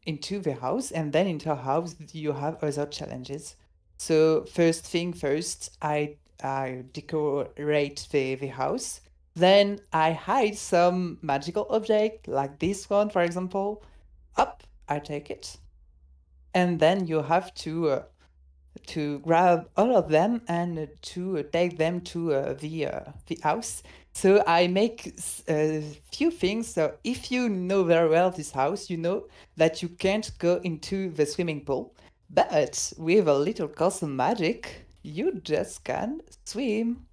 into the house. And then into the house, you have other challenges. So first thing first, I, I decorate the, the house. Then I hide some magical object, like this one, for example. Up, I take it. And then you have to uh, to grab all of them and uh, to uh, take them to uh, the, uh, the house. So I make a few things. So if you know very well this house, you know that you can't go into the swimming pool. But with a little castle magic, you just can swim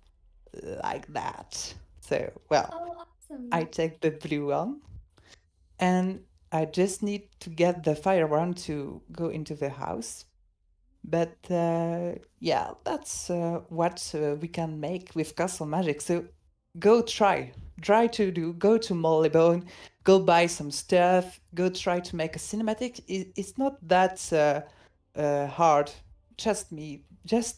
like that. So, well, oh, awesome. I take the blue one, and I just need to get the fire one to go into the house. But uh, yeah, that's uh, what uh, we can make with Castle Magic. So go try, try to do, go to Mollybone, go buy some stuff, go try to make a cinematic. It, it's not that uh, uh, hard. Trust me, just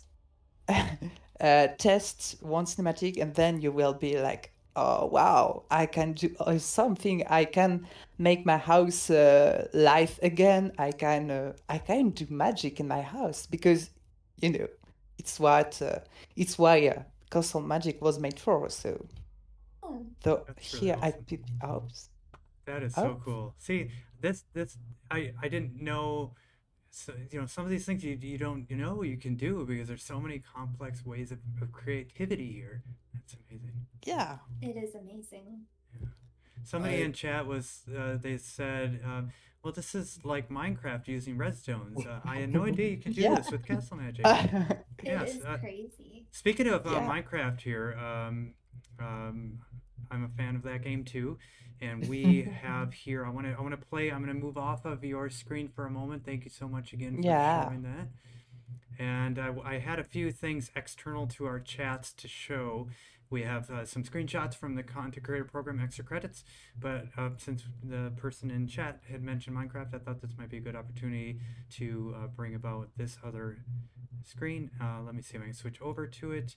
uh, test one cinematic and then you will be like, oh, wow, I can do something. I can make my house uh, live again. I can uh, I can do magic in my house because, you know, it's what uh, it's why uh, Castle Magic was made for. So, oh, so here really awesome. I pick out. That is oh. so cool. See, this this I I didn't know. So, you know, some of these things you you don't you know you can do because there's so many complex ways of, of creativity here. That's amazing. Yeah, it is amazing. Yeah. Somebody I... in chat was uh, they said, um, "Well, this is like Minecraft using redstones." Uh, I had no idea you could do yeah. this with Castle Magic. it yes, is uh, crazy. Speaking of uh, yeah. Minecraft here, um, um, I'm a fan of that game too. And we have here, I want to I want to play, I'm going to move off of your screen for a moment. Thank you so much again for yeah. showing that. And uh, I had a few things external to our chats to show. We have uh, some screenshots from the Content Creator Program Extra Credits. But uh, since the person in chat had mentioned Minecraft, I thought this might be a good opportunity to uh, bring about this other screen. Uh, let me see if I can switch over to it.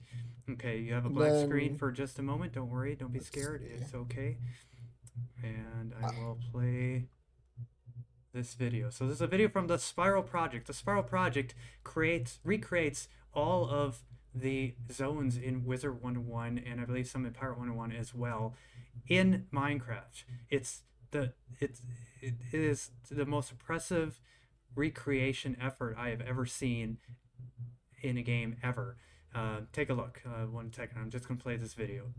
Okay, you have a black then... screen for just a moment. Don't worry, don't be scared. Yeah. It's okay. And I will play this video. So this is a video from the Spiral Project. The Spiral Project creates, recreates all of the zones in Wizard one oh one and I believe some in Pirate one oh one as well in Minecraft. It's the it's it is the most impressive recreation effort I have ever seen in a game ever. Uh, take a look. Uh, one second. I'm just gonna play this video.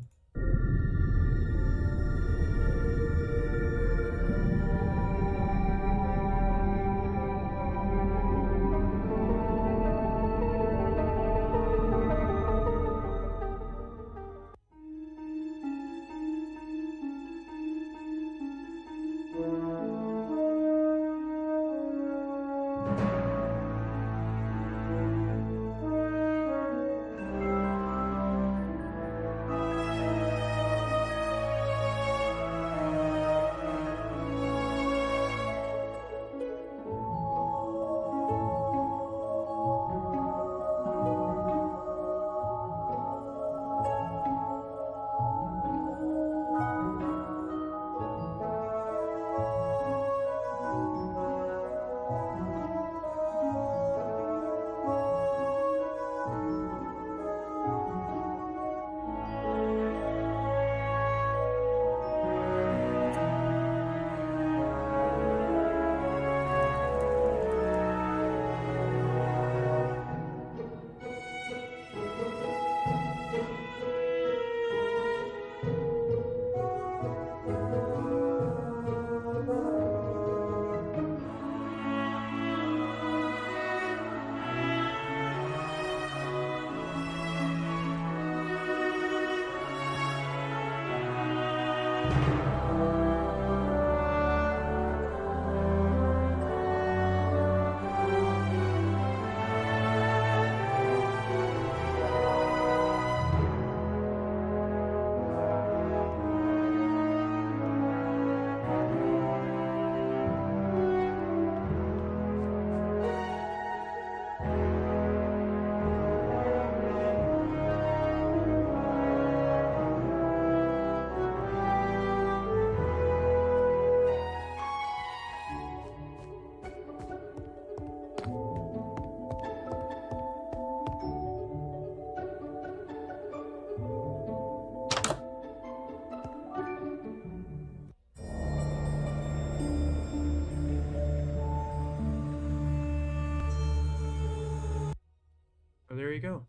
You go.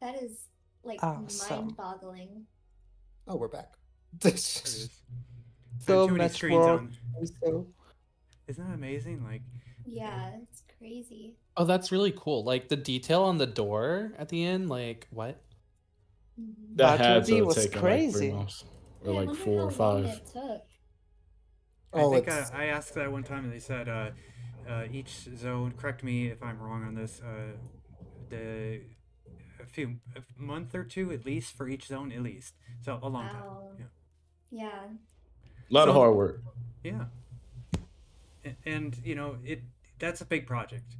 That is like awesome. Mind-boggling. Oh, we're back. so so much work. So. Isn't that amazing? Like, yeah, it's crazy. Oh, that's really cool. Like the detail on the door at the end. Like what? Mm-hmm. That, that had to was taken, crazy. Like, or yeah, like four or five. It took. I oh, think I, I asked that one time, and they said uh, uh, each zone. Correct me if I'm wrong on this. Uh, The, a few a month or two at least for each zone at least so a long wow. time yeah. yeah A lot so, of hard work. Yeah. And, and, you know, it that's a big project.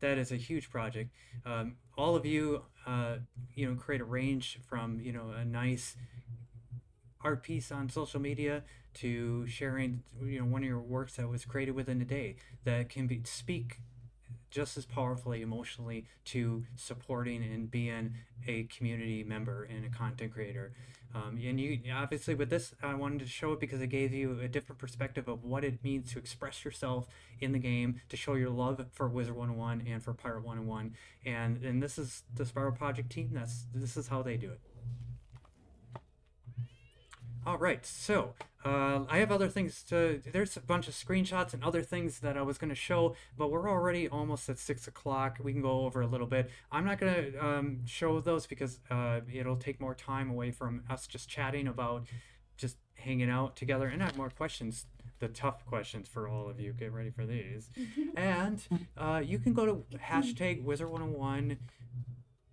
That is a huge project. Um, all of you, uh, you know, create a range from, you know, a nice art piece on social media to sharing, you know, one of your works that was created within a day that can be speak just as powerfully emotionally to supporting and being a community member and a content creator. Um, and you obviously with this, I wanted to show it because it gave you a different perspective of what it means to express yourself in the game, to show your love for Wizard one oh one and for Pirate one oh one. And and this is the Spiral Project team. That's this is how they do it. All right, so uh, I have other things to, there's a bunch of screenshots and other things that I was going to show, but we're already almost at six o'clock. We can go over a little bit. I'm not going to um, show those because uh, it'll take more time away from us just chatting about just hanging out together. And I have more questions, the tough questions for all of you. Get ready for these. And uh, you can go to hashtag Wizard one oh one.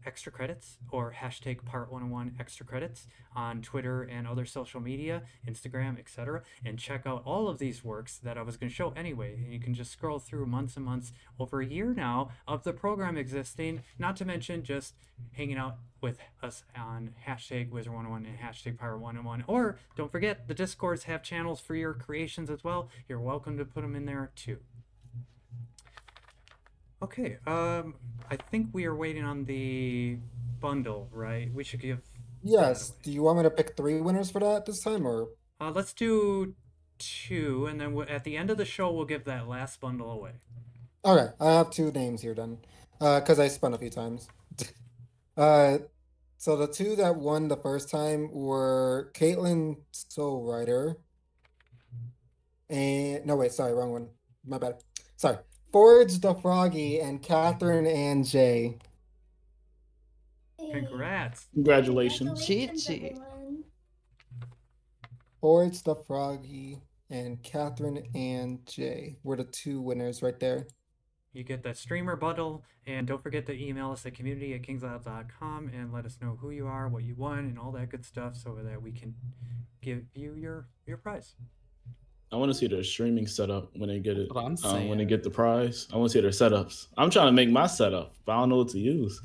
Extra Credits or hashtag Pirate one oh one Extra Credits on Twitter and other social media, Instagram, et cetera. And check out all of these works that I was going to show anyway. And you can just scroll through months and months, over a year now, of the program existing, not to mention just hanging out with us on hashtag Wizard one oh one and hashtag Pirate one oh one. Or don't forget, the Discords have channels for your creations as well. You're welcome to put them in there too. Okay, um, I think we are waiting on the bundle, right? We should give... Yes, do you want me to pick three winners for that this time, or...? Uh, let's do two, and then at the end of the show, we'll give that last bundle away. Okay, I have two names here then, because uh, I spun a few times. uh, so the two that won the first time were Caitlin Soul Rider, and... No, wait, sorry, wrong one. My bad. Sorry. Forge the Froggy and Catherine and Jay. Congrats. Congratulations. G G. Forge the Froggy and Catherine and Jay were the two winners right there. You get that streamer bundle, and don't forget to email us at community at kingslab dot com and let us know who you are, what you won, and all that good stuff so that we can give you your, your prize. I want to see their streaming setup when they get it. Um, when they get the prize, I want to see their setups. I'm trying to make my setup, but I don't know what to use.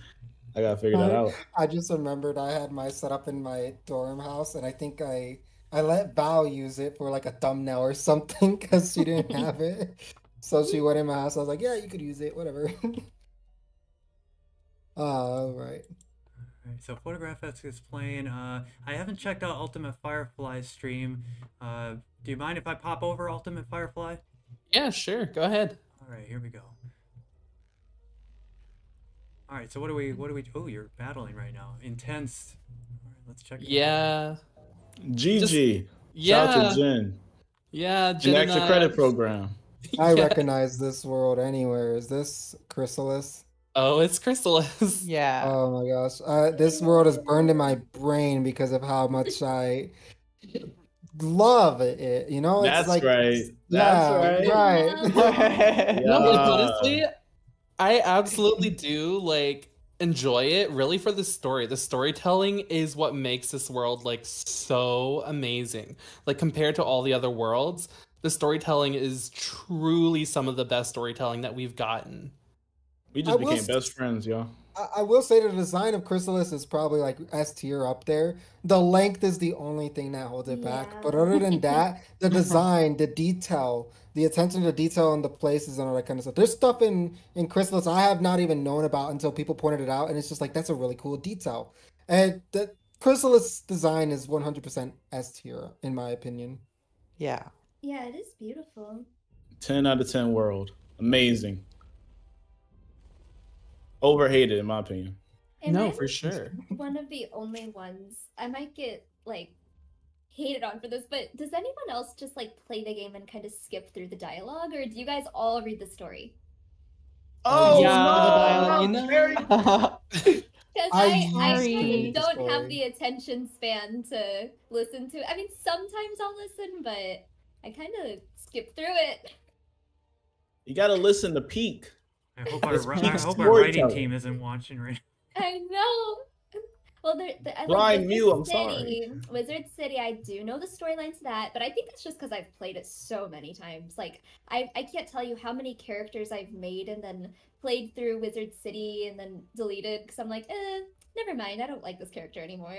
I gotta figure I, that out. I just remembered I had my setup in my dorm house, and I think I I let Val use it for like a thumbnail or something because she didn't have it. So she went in my house. I was like, yeah, you could use it, whatever. uh, all right. Right, so Photographesque is playing. Uh, I haven't checked out Ultimate Firefly's stream. Uh, do you mind if I pop over Ultimate Firefly? Yeah, sure. Go ahead. All right, here we go. All right, so what do we? What do we? Oh, you're battling right now. Intense. All right, let's check. Yeah. G G. Yeah. Shout out to Jen. Yeah, Jen. An extra uh, credit program. I yeah. recognize this world anywhere. Is this Chrysalis? Oh, it's Chrysalis. Yeah. Oh my gosh. Uh, this world is burned in my brain because of how much I love it. You know, it's That's like, right. That's yeah, right. Right. Yeah. No, but honestly, I absolutely do like enjoy it really for the story. The storytelling is what makes this world like so amazing. Like compared to all the other worlds, the storytelling is truly some of the best storytelling that we've gotten. We just I became best friends, y'all. I, I will say the design of Chrysalis is probably like S tier up there. The length is the only thing that holds it yeah. back. But other than that, the design, the detail, the attention to detail in the places and all that kind of stuff. There's stuff in, in Chrysalis I have not even known about until people pointed it out. And it's just like, that's a really cool detail. And the Chrysalis design is one hundred percent S tier, in my opinion. Yeah. Yeah, it is beautiful. ten out of ten world. Amazing. Overhated, in my opinion. Am no, I for sure. One of the only ones. I might get like hated on for this, but does anyone else just like play the game and kind of skip through the dialogue, or do you guys all read the story? Oh, yeah, no, no. Because I, I actually don't have the attention span to listen to. I mean, sometimes I'll listen, but I kind of skip through it. You gotta listen to peek. I hope, our, I hope our writing team isn't watching right now. I know. Well, there, the, I like Wizard Mew, I'm City. Sorry. Wizard City, I do know the storyline to that, but I think that's just because I've played it so many times. Like, I, I can't tell you how many characters I've made and then played through Wizard City and then deleted because I'm like, eh, never mind, I don't like this character anymore.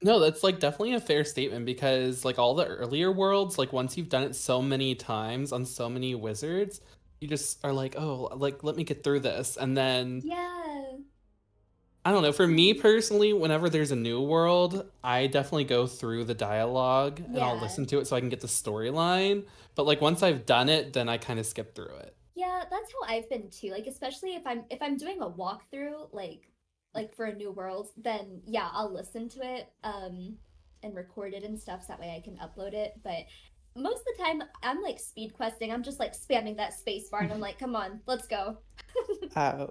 No, that's like definitely a fair statement because like all the earlier worlds, like once you've done it so many times on so many wizards, you just are like, oh, like let me get through this, and then yeah. I don't know, for me personally, whenever there's a new world, I definitely go through the dialogue and yeah. I'll listen to it so I can get the storyline. But like once I've done it, then I kind of skip through it. Yeah, that's how I've been too. Like especially if I'm if I'm doing a walkthrough, like like for a new world, then yeah, I'll listen to it um and record it and stuff so that way I can upload it. But most of the time I'm like speed questing, I'm just like spamming that space bar and I'm like, come on, let's go. Oh.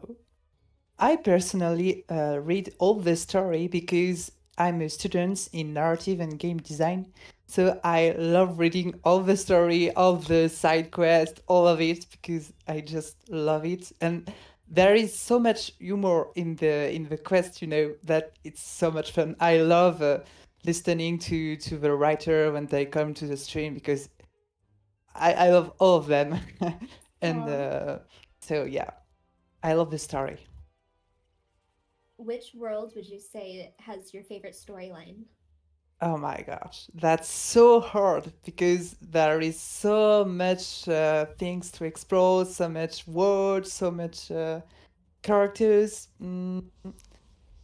I personally uh, read all the story because I'm a student in narrative and game design, so I love reading all the story, all the side quest, all of it, because I just love it. And there is so much humor in the in the quest, you know, that it's so much fun. I love uh, listening to to the writer when they come to the stream because I, I love all of them, and uh, so yeah, I love the story. Which world would you say has your favorite storyline? Oh my gosh, that's so hard because there is so much uh, things to explore, so much words, so much uh, characters. Mm.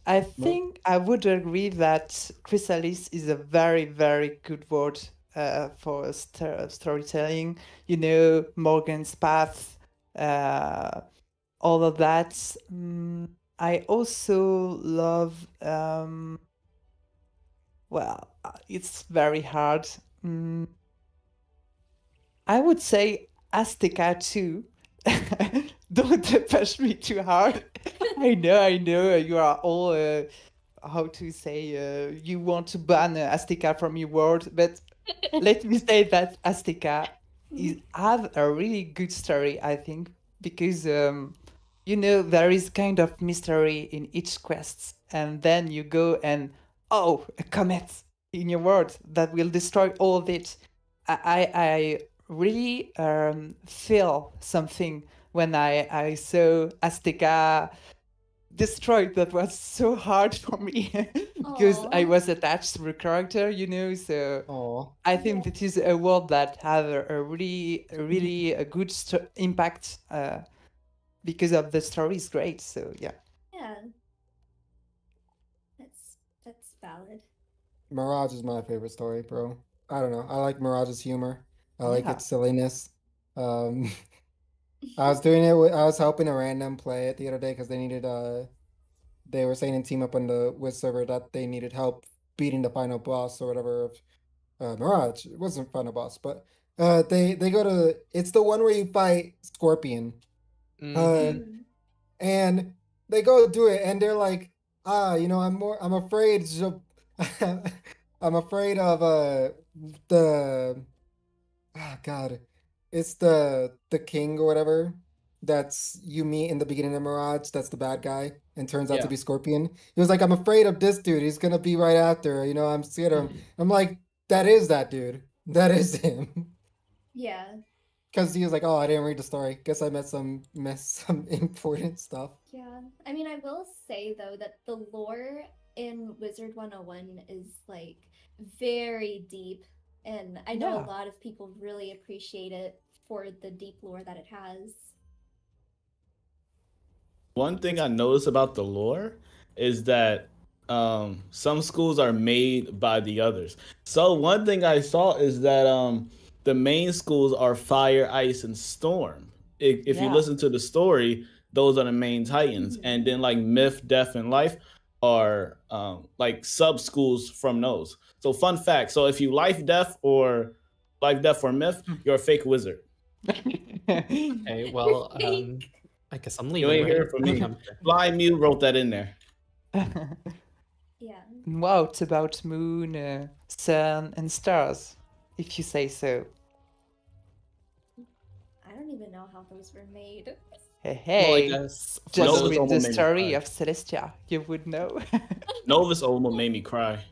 I think I would agree that Chrysalis is a very, very good word uh, for st storytelling. You know, Morgan's Path, uh, all of that. Mm. I also love, um, well, it's very hard. Mm. I would say Azteca too. Don't push me too hard. I know, I know, you are all, uh, how to say, uh, you want to ban Azteca from your world, but let me say that Azteca is, have a really good story, I think, because... Um, you know, there is kind of mystery in each quest, and then you go and, oh, a comet in your world that will destroy all of it. I, I really um, feel something when I, I saw Azteca destroyed. That was so hard for me because aww. I was attached to the character, you know, so aww. I think yeah. It is a world that has a, a really, a really a good st impact uh, because of the story is great, so yeah. Yeah, that's that's valid. Mirage is my favorite story, bro. I don't know. I like Mirage's humor. I like yeah. its silliness. Um, I was doing it. With, I was helping a random play it the other day because they needed. Uh, they were saying in team up on the Wiz server that they needed help beating the final boss or whatever. Of uh, Mirage, it wasn't final boss, but uh, they they go to. It's the one where you fight Scorpion. Mm-hmm. Uh, and they go do it, and they're like, ah, you know, I'm more, I'm afraid, I'm afraid of uh the, ah, oh, God, it's the the king or whatever that's you meet in the beginning of Mirage. That's the bad guy, and turns out yeah. to be Scorpion. He was like, I'm afraid of this dude. He's gonna be right after. You know, I'm scared of him. I'm like, that is that dude. That is him. Yeah. Because he was like, oh, I didn't read the story. Guess I missed some, missed some important stuff. Yeah. I mean, I will say, though, that the lore in Wizard one oh one is, like, very deep. And I know yeah. a lot of people really appreciate it for the deep lore that it has. One thing I noticed about the lore is that um, some schools are made by the others. So one thing I saw is that... Um, the main schools are Fire, Ice, and Storm. If, if yeah. you listen to the story, those are the main titans. Mm-hmm. And then like Myth, Death, and Life are um, like sub-schools from those. So fun fact, so if you Life, Death, or Life, Death, or Myth, you're a fake wizard. Okay, well, um, I guess I'm leaving. You ain't hearing from me. Fly Mew wrote that in there. Yeah. Wow, it's about moon, uh, sun, and stars. If you say so. I don't even know how those were made. Hey, hey. Well, just Novus with the story of Celestia, you would know. Novus almost made me cry.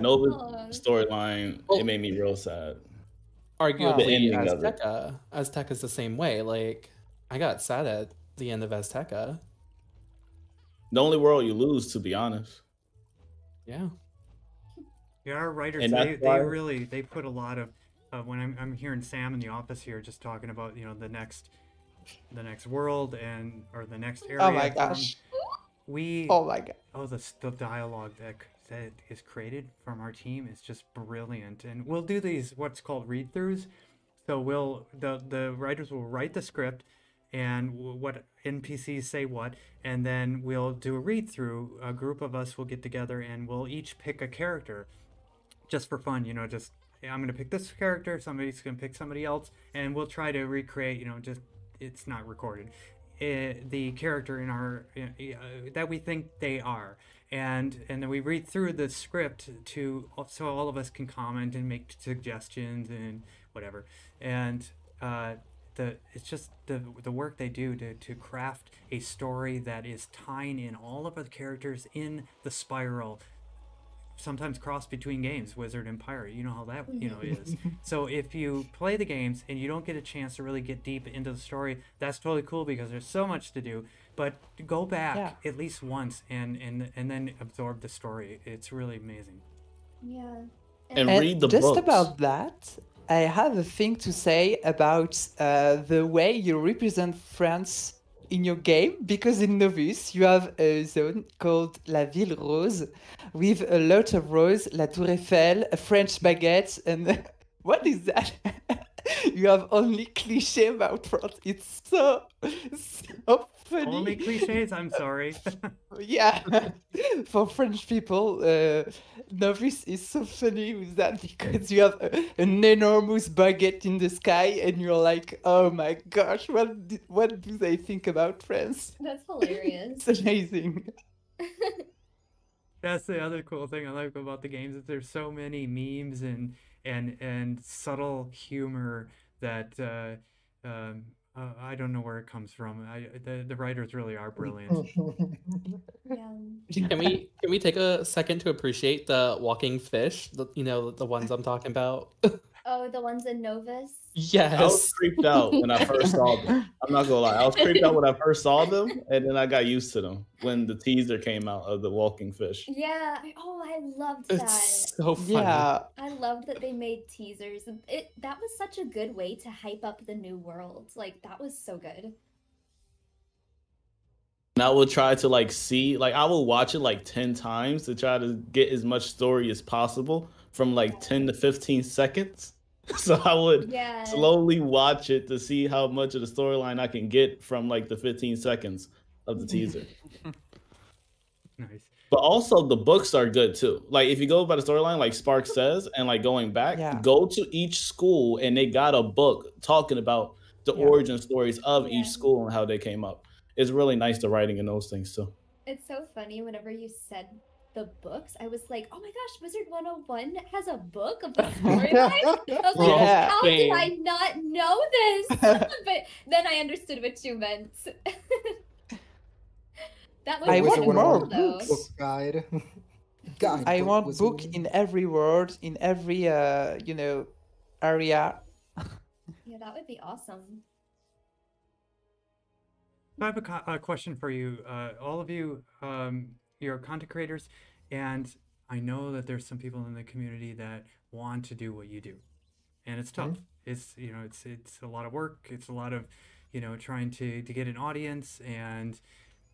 Novus storyline, oh. it made me real sad. Arguably, oh, Azteca. Azteca's the same way. Like, I got sad at the end of Azteca. The only world you lose, to be honest. Yeah. Yeah, our writers, they, they really, they put a lot of, uh, when I'm, I'm hearing Sam in the office here just talking about, you know, the next... the next world and or the next area. Oh my gosh! We oh my god! Oh, the the dialogue that that is created from our team is just brilliant. And we'll do these what's called read throughs. So we'll the the writers will write the script and what N P Cs say what, and then we'll do a read through. A group of us will get together and we'll each pick a character, just for fun. You know, just I'm gonna pick this character. Somebody's gonna pick somebody else, and we'll try to recreate. You know, just it's not recorded it, the character in our uh, that we think they are, and and then we read through the script to so all of us can comment and make suggestions and whatever. And uh the it's just the the work they do to to craft a story that is tying in all of the characters in the spiral, sometimes cross between games, Wizard and Pirate, you know how that you know is. So if you play the games and you don't get a chance to really get deep into the story, that's totally cool because there's so much to do, but go back yeah. at least once and and and then absorb the story. It's really amazing. Yeah. And, and read the just books. About that, I have a thing to say about uh, the way you represent France in your game, because in Novus you have a zone called La Ville Rose with a lot of rose, La Tour Eiffel, a French baguette, and what is that? You have only cliché about France. It's so, so funny. Only clichés, I'm sorry. Yeah. For French people, uh, Novus is so funny with that because you have a, an enormous baguette in the sky and you're like, oh my gosh, what, did, what do they think about France? That's hilarious. It's amazing. That's the other cool thing I like about the games is there's so many memes and and and subtle humor that uh, um, uh, I don't know where it comes from. I, the, the writers really are brilliant. Yeah. Can we can we take a second to appreciate the walking fish? The, you know, the ones I'm talking about. Oh, the ones in Novus? Yes. I was creeped out when I first saw them. I'm not gonna lie. I was creeped out when I first saw them, and then I got used to them when the teaser came out of the walking fish. Yeah. Oh, I loved that. It's so funny. Yeah. I loved that they made teasers. It that was such a good way to hype up the new world. Like, that was so good. And I will try to like see, like I will watch it like ten times to try to get as much story as possible from like ten to fifteen seconds. So I would yeah. slowly watch it to see how much of the storyline I can get from like the fifteen seconds of the teaser. Nice. But also the books are good too. Like if you go by the storyline, like Spark says, and like going back, yeah. go to each school and they got a book talking about the yeah. origin stories of yeah. each school and how they came up. It's really nice, the writing and those things too. It's so funny whenever you said the books, I was like, oh my gosh, Wizard one oh one has a book of the storyline. I was like, yeah, how dang. did I not know this? But then I understood what you meant. That was I want more books. Book guide. Guide I book want book in every world, in every uh, you know, area. Yeah, that would be awesome. I have a, a question for you, uh, all of you. Um, You're content creators, and I know that there's some people in the community that want to do what you do, and it's tough. Mm-hmm. It's you know, it's it's a lot of work. It's a lot of, you know, trying to to get an audience. And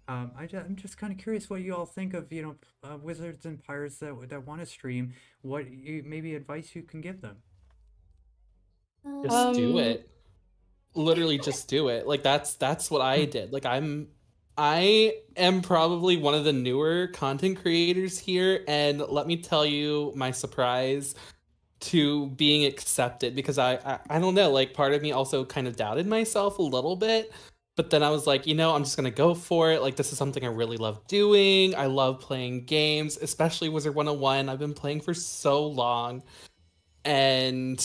um, I just, I'm just kind of curious what you all think of you know uh, wizards and pirates that that want to stream. What you, maybe advice you can give them? Just um... do it. Literally, just do it. Like that's that's what I did. Like I'm. I am probably one of the newer content creators here, and let me tell you my surprise to being accepted, because I, I, I don't know, like part of me also kind of doubted myself a little bit, but then I was like, you know, I'm just going to go for it. Like, this is something I really love doing. I love playing games, especially Wizard one oh one. I've been playing for so long, and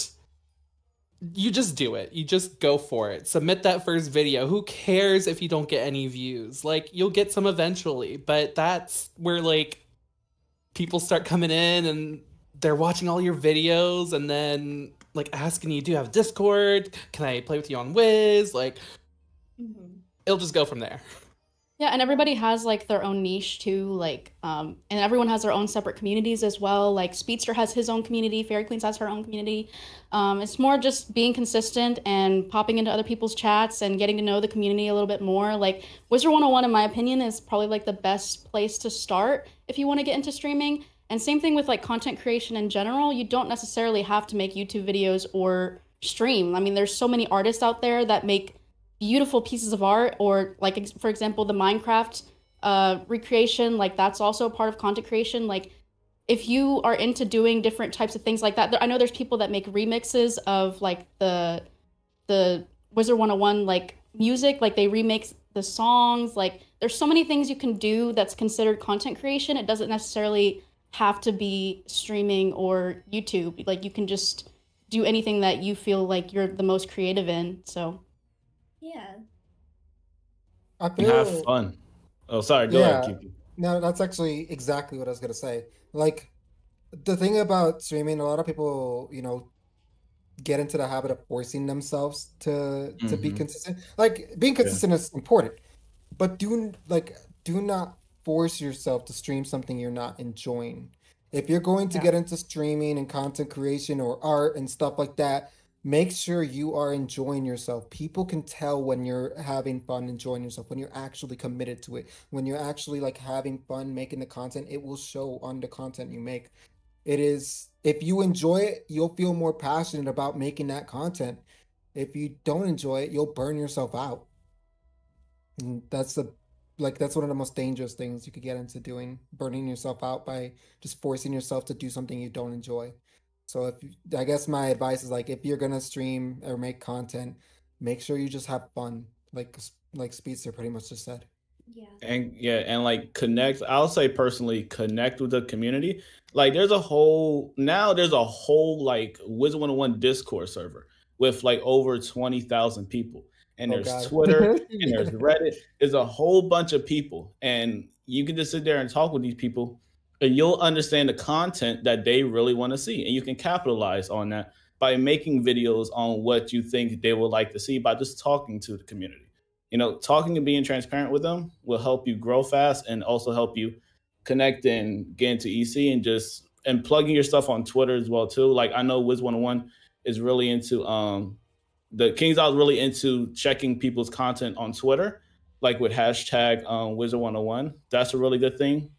you just do it. You just go for it. Submit that first video. Who cares if you don't get any views? Like, you'll get some eventually, but that's where, like, people start coming in and they're watching all your videos and then, like, asking you, do you have Discord? Can I play with you on Wiz? Like, mm-hmm. It'll just go from there. Yeah, and everybody has, like, their own niche, too. Like, um, and everyone has their own separate communities as well. Like, Speedster has his own community. Fairy Queens has her own community. Um, it's more just being consistent and popping into other people's chats and getting to know the community a little bit more. Like, Wizard one oh one, in my opinion, is probably, like, the best place to start if you want to get into streaming. And same thing with, like, content creation in general. You don't necessarily have to make YouTube videos or stream. I mean, there's so many artists out there that make beautiful pieces of art, or like, for example, the Minecraft uh, recreation, like that's also part of content creation. Like, if you are into doing different types of things like that, I know there's people that make remixes of like the the Wizard one oh one like music, like they remix the songs. Like, there's so many things you can do that's considered content creation. It doesn't necessarily have to be streaming or YouTube. Like, you can just do anything that you feel like you're the most creative in. So. Yeah. I feel, and have fun. Oh, sorry. Go yeah, ahead, Kiki. No, that's actually exactly what I was going to say. Like, the thing about streaming, a lot of people, you know, get into the habit of forcing themselves to mm-hmm. to be consistent. Like, being consistent yeah. is important, but do, like, do not force yourself to stream something you're not enjoying. If you're going to yeah. get into streaming and content creation or art and stuff like that, make sure you are enjoying yourself. People can tell when you're having fun, enjoying yourself, when you're actually committed to it, when you're actually like having fun making the content. It will show on the content you make. It is, if you enjoy it, you'll feel more passionate about making that content. If you don't enjoy it, you'll burn yourself out. And that's the, like, that's one of the most dangerous things you could get into doing, burning yourself out by just forcing yourself to do something you don't enjoy. So if I guess my advice is, like, if you're gonna stream or make content, make sure you just have fun, like like Speedster pretty much just said. Yeah. And yeah, and like connect. I'll say personally, connect with the community. Like, there's a whole now there's a whole like Wizard one oh one Discord server with like over twenty thousand people, and oh, there's God. Twitter and there's Reddit. There's a whole bunch of people, and you can just sit there and talk with these people. And you'll understand the content that they really want to see. And you can capitalize on that by making videos on what you think they would like to see by just talking to the community. You know, talking and being transparent with them will help you grow fast and also help you connect and get into E C and just, and plugging your stuff on Twitter as well too. Like, I know Wiz one oh one is really into, um, the King's Isle is really into checking people's content on Twitter, like with hashtag um, Wizard one oh one. That's a really good thing.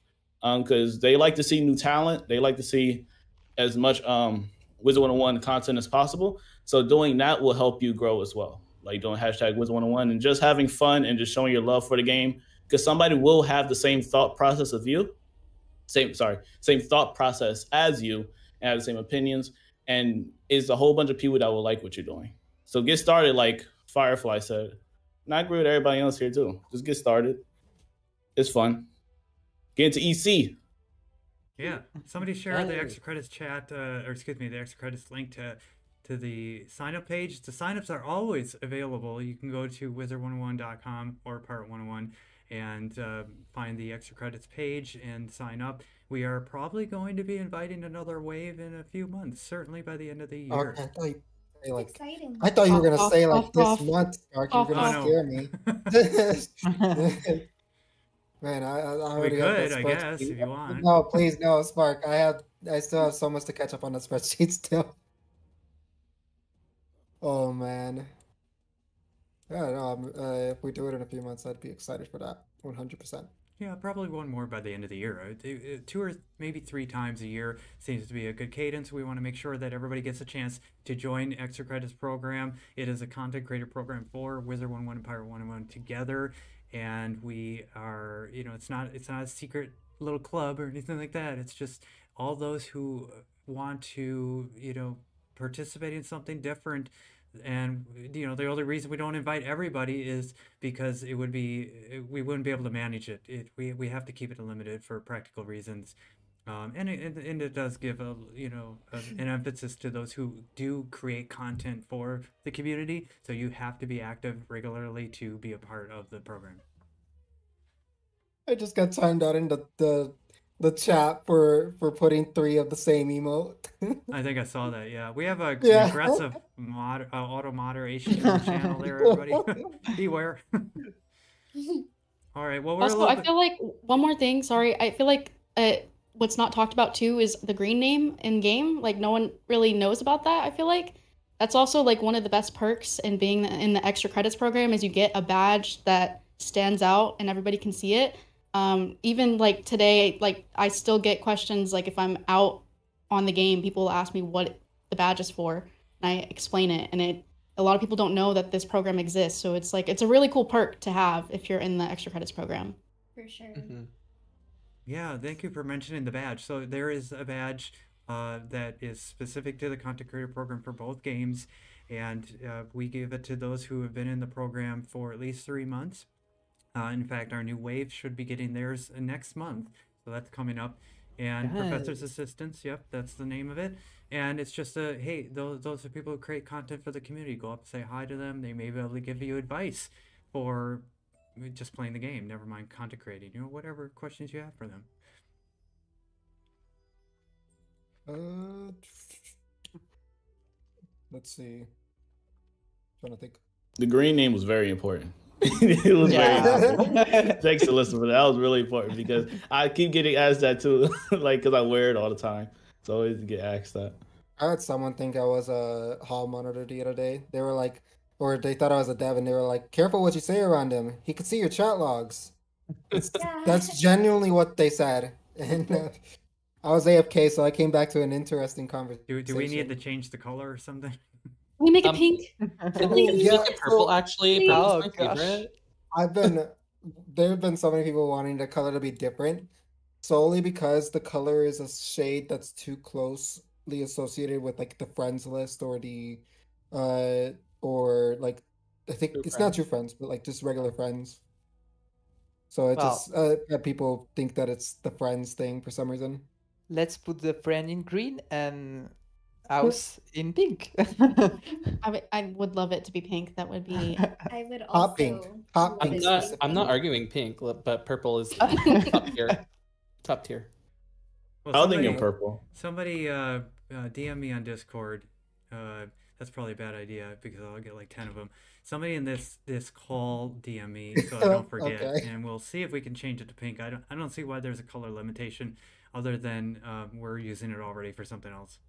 Um, because they like to see new talent. They like to see as much um, Wizard one oh one content as possible. So doing that will help you grow as well. Like doing hashtag Wizard one oh one and just having fun and just showing your love for the game. Because somebody will have the same thought process of you. Same, sorry, same thought process as you and have the same opinions. And it's a whole bunch of people that will like what you're doing. So get started, like Firefly said. And I agree with everybody else here too. Just get started. It's fun. Get into E C. Yeah, somebody shared hey. the extra credits chat, uh, or excuse me, the extra credits link to to the sign up page. The sign ups are always available. You can go to wizard one oh one dot com or pirate one oh one and uh, find the extra credits page and sign up. We are probably going to be inviting another wave in a few months, certainly by the end of the year. Oh, I thought you, like, exciting. I thought you were gonna off, say off, like off, this off. month, Dark. You're gonna oh, no. scare me. Man, I, I already got that spreadsheet. I guess, if you want. No, please, no, Spark. I have, I still have so much to catch up on the spreadsheet still. Oh man. I don't know. Uh, if we do it in a few months, I'd be excited for that. One hundred percent. Yeah, probably one more by the end of the year. Two or maybe three times a year seems to be a good cadence. We want to make sure that everybody gets a chance to join Extra Credits program. It is a content creator program for Wizard one oh one and Pirate one oh one together. And we are, you know, it's not it's not a secret little club or anything like that. It's just all those who want to, you know, participate in something different. And, you know, the only reason we don't invite everybody is because it would be, we wouldn't be able to manage it. It we, we have to keep it limited for practical reasons. Um, and, it, and it does give a you know a, an emphasis to those who do create content for the community. So you have to be active regularly to be a part of the program. I just got timed out in the the, the chat for for putting three of the same emote. I think I saw that. Yeah, we have a yeah. aggressive mod uh, auto moderation channel there, everybody. Beware. All right. Well, we're also. A little I bit... feel like one more thing. Sorry, I feel like. Uh, What's not talked about too is the green name in game. Like no one really knows about that. I feel like that's also like one of the best perks in being in the extra credits program is you get a badge that stands out and everybody can see it. Um, even like today, like I still get questions like if I'm out on the game, people will ask me what the badge is for, and I explain it. And it a lot of people don't know that this program exists, so it's like it's a really cool perk to have if you're in the extra credits program. For sure. Mm-hmm. Yeah, thank you for mentioning the badge. So there is a badge uh, that is specific to the content creator program for both games, and uh, we give it to those who have been in the program for at least three months. Uh, in fact, our new wave should be getting theirs next month, so that's coming up. And nice. Professor's Assistants, yep, that's the name of it. And it's just a, hey, those, those are people who create content for the community. Go up, say hi to them. They may be able to give you advice for... just playing the game, never mind content creating, you know, whatever questions you have for them. Uh, let's see. I'm trying to think. The green name was very important. It was yeah. very important. Thanks to listen for that. That was really important because I keep getting asked that too, like because I wear it all the time. So I always get asked that. I had someone think I was a hall monitor the other day. They were like, or they thought I was a dev, and they were like, careful what you say around him. He could see your chat logs. Yeah. That's genuinely what they said. And uh, I was A F K, so I came back to an interesting conversation. Do, do we need to change the color or something? Can we make it um, pink? Can we yeah, make it purple, so, actually? Oh, gosh. I've been, there have been so many people wanting the color to be different, solely because the color is a shade that's too closely associated with, like, the friends list or the... Uh, or like I think true it's friends. Not true friends, but like just regular friends. So it well, just uh, people think that it's the friends thing for some reason. Let's put the friend in green and house in pink. I would I would love it to be pink. That would be I would also Hot pink. Hot I'm pink not I'm not arguing pink, but purple is top tier. Top tier. Well, I'll somebody, think in purple. Somebody uh, uh, D M me on Discord. Uh, That's probably a bad idea because I'll get like ten of them. Somebody in this this call D M me so I don't forget, okay. And we'll see if we can change it to pink. I don't I don't see why there's a color limitation other than um, we're using it already for something else.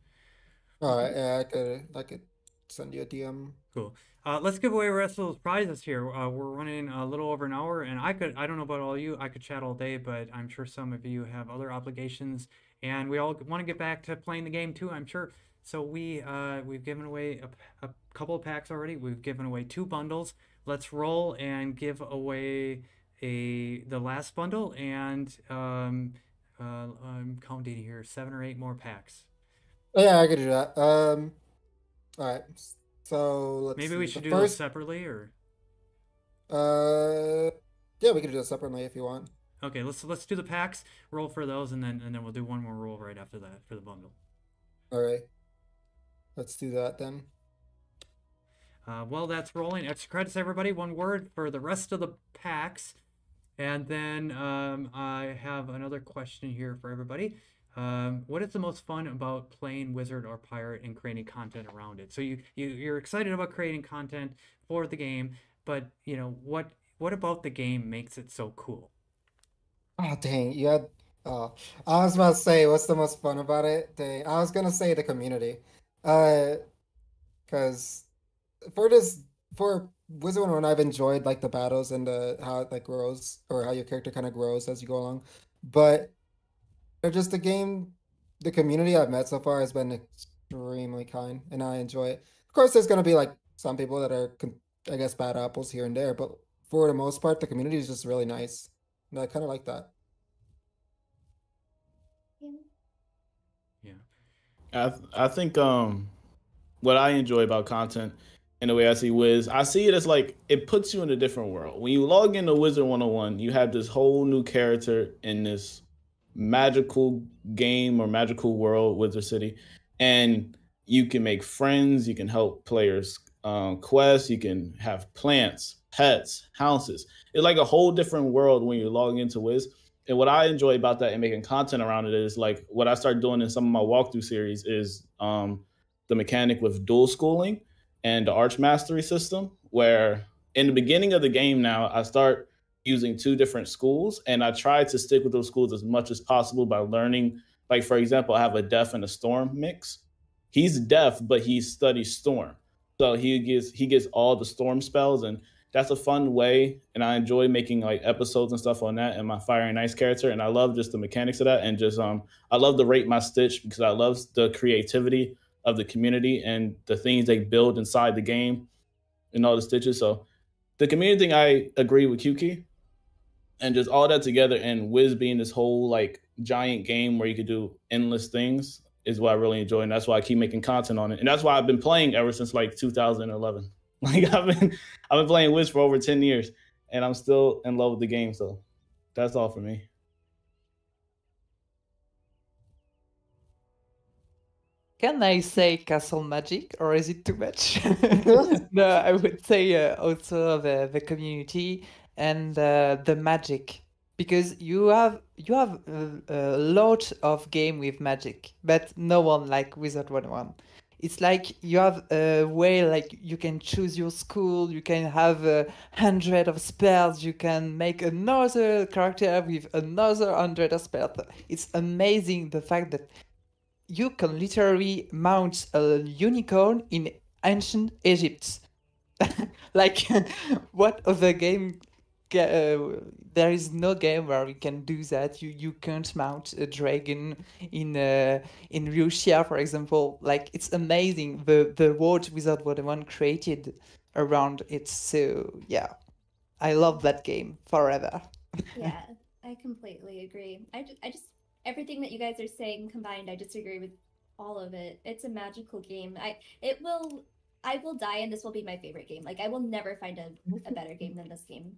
All right, yeah, I could I could send you a D M. Cool. Uh, let's give away the rest of those prizes here. Uh, we're running a little over an hour, and I could I don't know about all you. I could chat all day, but I'm sure some of you have other obligations, and we all want to get back to playing the game too. I'm sure. So we, uh, we've given away a, a couple of packs already. We've given away two bundles. Let's roll and give away a the last bundle. And um, uh, I'm counting here, seven or eight more packs. Yeah, I could do that. Um, all right. So let's Maybe see. we should the do first... those separately or? Uh, yeah, we could do those separately if you want. Okay, let's let's do the packs, roll for those, and then, and then we'll do one more roll right after that for the bundle. All right. Let's do that then. Uh, well, that's rolling. Extra credits, everybody. One word for the rest of the packs. And then um, I have another question here for everybody. Um, what is the most fun about playing Wizard or Pirate and creating content around it? So you, you, you're excited about creating content for the game, but you know what what about the game makes it so cool? Oh, dang. You had, oh, I was about to say, what's the most fun about it? Dang. I was going to say the community. Uh, because for this, for Wizard one oh one, I've enjoyed like the battles and the how it like grows or how your character kind of grows as you go along. But they're just the game, the community I've met so far has been extremely kind, and I enjoy it. Of course, there's gonna be like some people that are, I guess, bad apples here and there, but for the most part, the community is just really nice, and I kind of like that. I, th I think um, what I enjoy about content and the way I see Wiz, I see it as like it puts you in a different world. When you log into Wizard one oh one, you have this whole new character in this magical game or magical world, Wizard City, and you can make friends, you can help players um, quest, you can have plants, pets, houses. It's like a whole different world when you're logging into Wiz. And what I enjoy about that and making content around it is, like, what I start doing in some of my walkthrough series is um, the mechanic with dual schooling and the arch mastery system, where in the beginning of the game now, I start using two different schools, and I try to stick with those schools as much as possible by learning. Like, for example, I have a deaf and a storm mix. He's deaf, but he studies storm. So he gets he gets all the storm spells, and that's a fun way, and I enjoy making like episodes and stuff on that and my Fire and Ice character, and I love just the mechanics of that, and just um I love to rate my Stitch because I love the creativity of the community and the things they build inside the game and all the Stitches. So the community thing, I agree with Kukki, and just all that together and Wiz being this whole like giant game where you could do endless things is what I really enjoy, and that's why I keep making content on it, and that's why I've been playing ever since like two thousand eleven. Like I've been, I've been playing Wiz for over ten years, and I'm still in love with the game. So, that's all for me. Can I say Castle Magic, or is it too much? No, I would say uh, also the the community and uh, the magic, because you have you have a, a lot of game with magic, but no one like Wizard one oh one. It's like you have a way, like you can choose your school, you can have a hundred of spells, you can make another character with another hundred of spells. It's amazing the fact that you can literally mount a unicorn in ancient Egypt. Like, what other game? Uh, there is no game where you can do that. You you can't mount a dragon in uh, in Russia, for example. Like, it's amazing the the world Wizard one oh one created around it. So yeah, I love that game forever. Yeah, I completely agree. I just, I just everything that you guys are saying combined, I just agree with all of it. It's a magical game. I it will I will die, and this will be my favorite game. Like, I will never find a a better game than this game.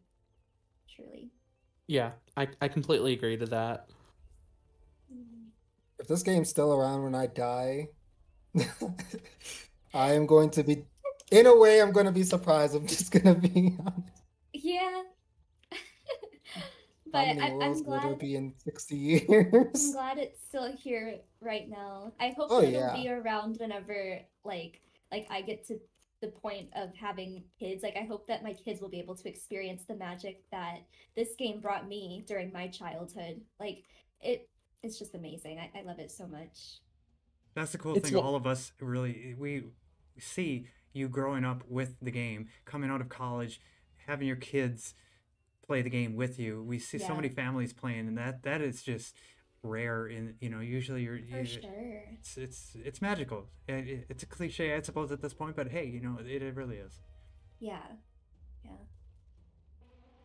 Truly. Yeah, I, I completely agree to that. If this game's still around when I die, I am going to be, in a way, I'm going to be surprised. I'm just going to be honest. Yeah. But I, I'm glad it'll be in sixty years. I'm glad it's still here right now. I hope oh, it'll yeah. be around whenever, like, like I get to the point of having kids. Like, I hope that my kids will be able to experience the magic that this game brought me during my childhood. Like, it it's just amazing. I, I love it so much. That's the cool it's thing. What... all of us really, we see you growing up with the game, coming out of college, having your kids play the game with you. We see yeah. so many families playing, and that that is just rare. In you know, usually you're, you're For sure. it's it's it's magical. It, it's a cliche, I suppose, at this point, but hey, you know, it, it really is. Yeah, yeah.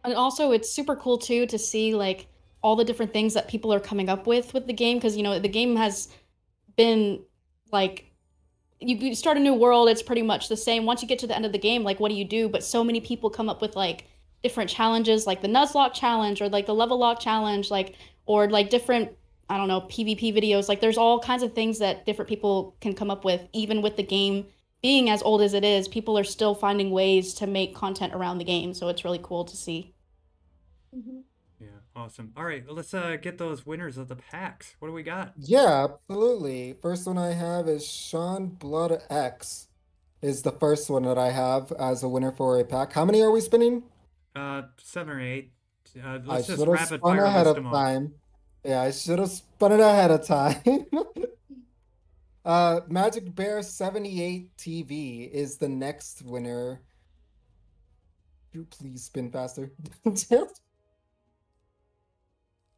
And also, it's super cool too to see like all the different things that people are coming up with with the game, because you know the game has been like, you, you start a new world, it's pretty much the same. Once you get to the end of the game, like, what do you do? But so many people come up with like different challenges, like the Nuzlocke challenge or like the level lock challenge, like or like different, I don't know, PvP videos. Like, there's all kinds of things that different people can come up with. Even with the game being as old as it is, people are still finding ways to make content around the game. So it's really cool to see. Mm-hmm. Yeah, awesome. All right, let's uh, get those winners of the packs. What do we got? Yeah, absolutely. First one I have is Sean Blood X is the first one that I have as a winner for a pack. How many are we spinning? Uh, seven or eight. Uh, let's I just rapid fire ahead of time. Yeah, I should have spun it ahead of time. uh, Magic Bear seventy-eight T V is the next winner. You please spin faster.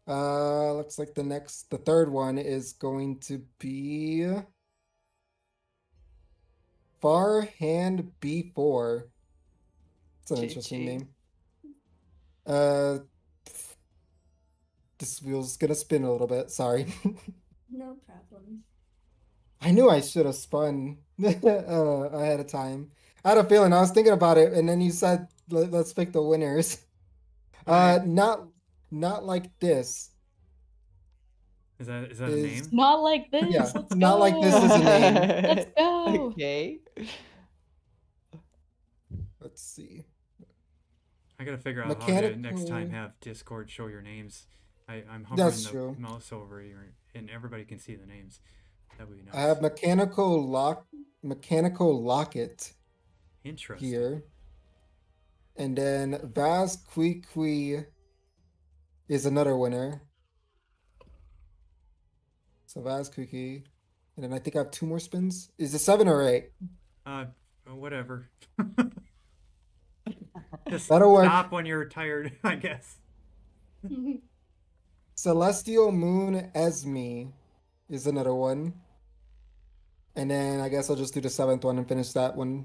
uh, looks like the next, the third one is going to be Farhand B four. It's an G -G. Interesting name. Uh, this wheel's gonna spin a little bit, sorry. No problem. I knew I should have spun uh, ahead of time. I had a feeling, I was thinking about it, and then you said, let's pick the winners. Uh, not, not like this. Is that is that is, a name? Not like this. Yeah, Let's not go. like this is a name. Let's go. Okay. Let's see. I gotta figure out Mechanic how to next time have Discord show your names. I, I'm hovering That's the true. mouse over your, and everybody can see the names. That would be nice. I have mechanical lock, mechanical locket. Interesting. Here. And then Vaz Queequee is another winner. So Vaz Queequee, and then I think I have two more spins. Is it seven or eight? Uh, whatever. Just That'll stop work. when you're tired, I guess. Celestial Moon Esme is another one. And then I guess I'll just do the seventh one and finish that one.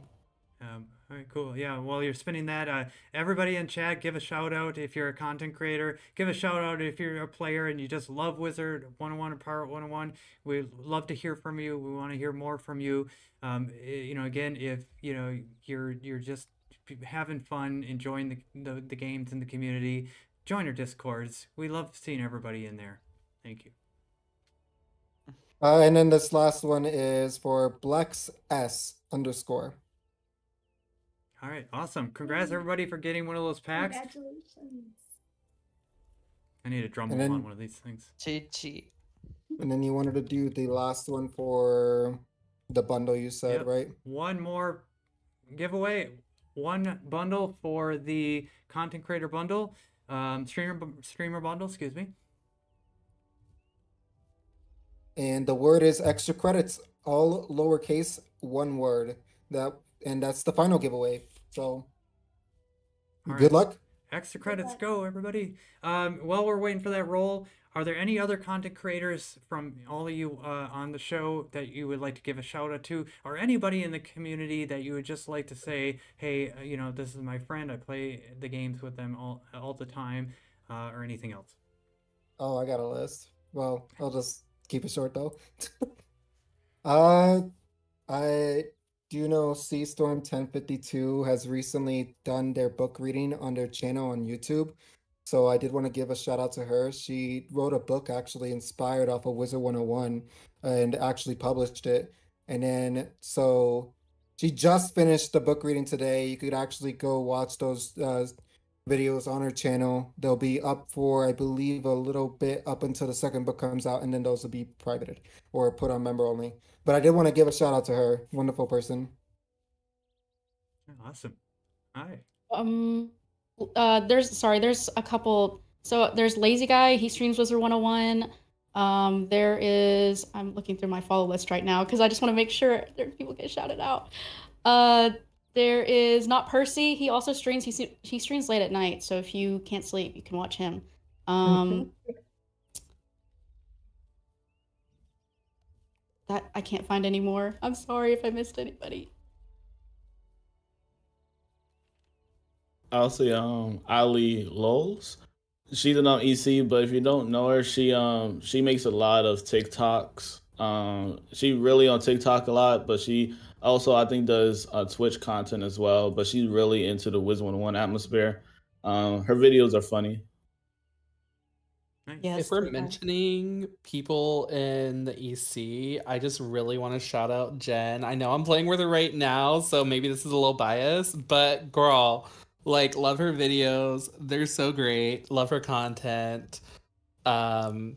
Um, all right, cool. Yeah, while you're spinning that, uh, everybody in chat, give a shout out if you're a content creator. Give a shout out if you're a player and you just love Wizard one oh one and Pirate one oh one. We love to hear from you. We want to hear more from you. Um, you know, again, if you know you're you're just having fun, enjoying the, the, the games in the community, join our Discords. We love seeing everybody in there. Thank you. Uh, and then this last one is for Blex S underscore. All right, awesome. Congrats everybody for getting one of those packs. Congratulations. I need a drum roll on one of these things. Chi-chi. And then you wanted to do the last one for the bundle you said, yep. right? One more giveaway. One bundle for the content creator bundle, um, streamer streamer bundle, excuse me. And the word is extra credits, all lowercase, one word. That and that's the final giveaway. So, all right. Good luck. Extra credits, go everybody. Um, while we're waiting for that roll, are there any other content creators from all of you uh, on the show that you would like to give a shout out to, or anybody in the community that you would just like to say, hey, you know, this is my friend. I play the games with them all, all the time, uh, or anything else? Oh, I got a list. Well, I'll just keep it short though. uh, I do know Seastorm ten fifty-two has recently done their book reading on their channel on YouTube. So I did want to give a shout out to her. She wrote a book actually inspired off of Wizard one oh one and actually published it. And then, so she just finished the book reading today. You could actually go watch those uh, videos on her channel. They'll be up for, I believe, a little bit up until the second book comes out, and then those will be privated or put on member only. But I did want to give a shout out to her. Wonderful person. Awesome. Hi. Um. Uh, there's sorry, there's a couple. So there's Lazy Guy. He streams Wizard one oh one. Um, there is. I'm looking through my follow list right now because I just want to make sure there people get shouted out. Uh, there is Not Percy. He also streams. He he streams late at night. So if you can't sleep, you can watch him. Um, that I can't find anymore. I'm sorry if I missed anybody. I'll see um Ali Lowes. She's an E C, but if you don't know her, she um she makes a lot of TikToks. Um she really on TikTok a lot, but she also I think does uh, Twitch content as well, but she's really into the Wizard one oh one atmosphere. Um her videos are funny. Yes, if we're mentioning people in the E C, I just really want to shout out Jen. I know I'm playing with her right now, so maybe this is a little biased, but girl, like, love her videos. They're so great. Love her content. Um,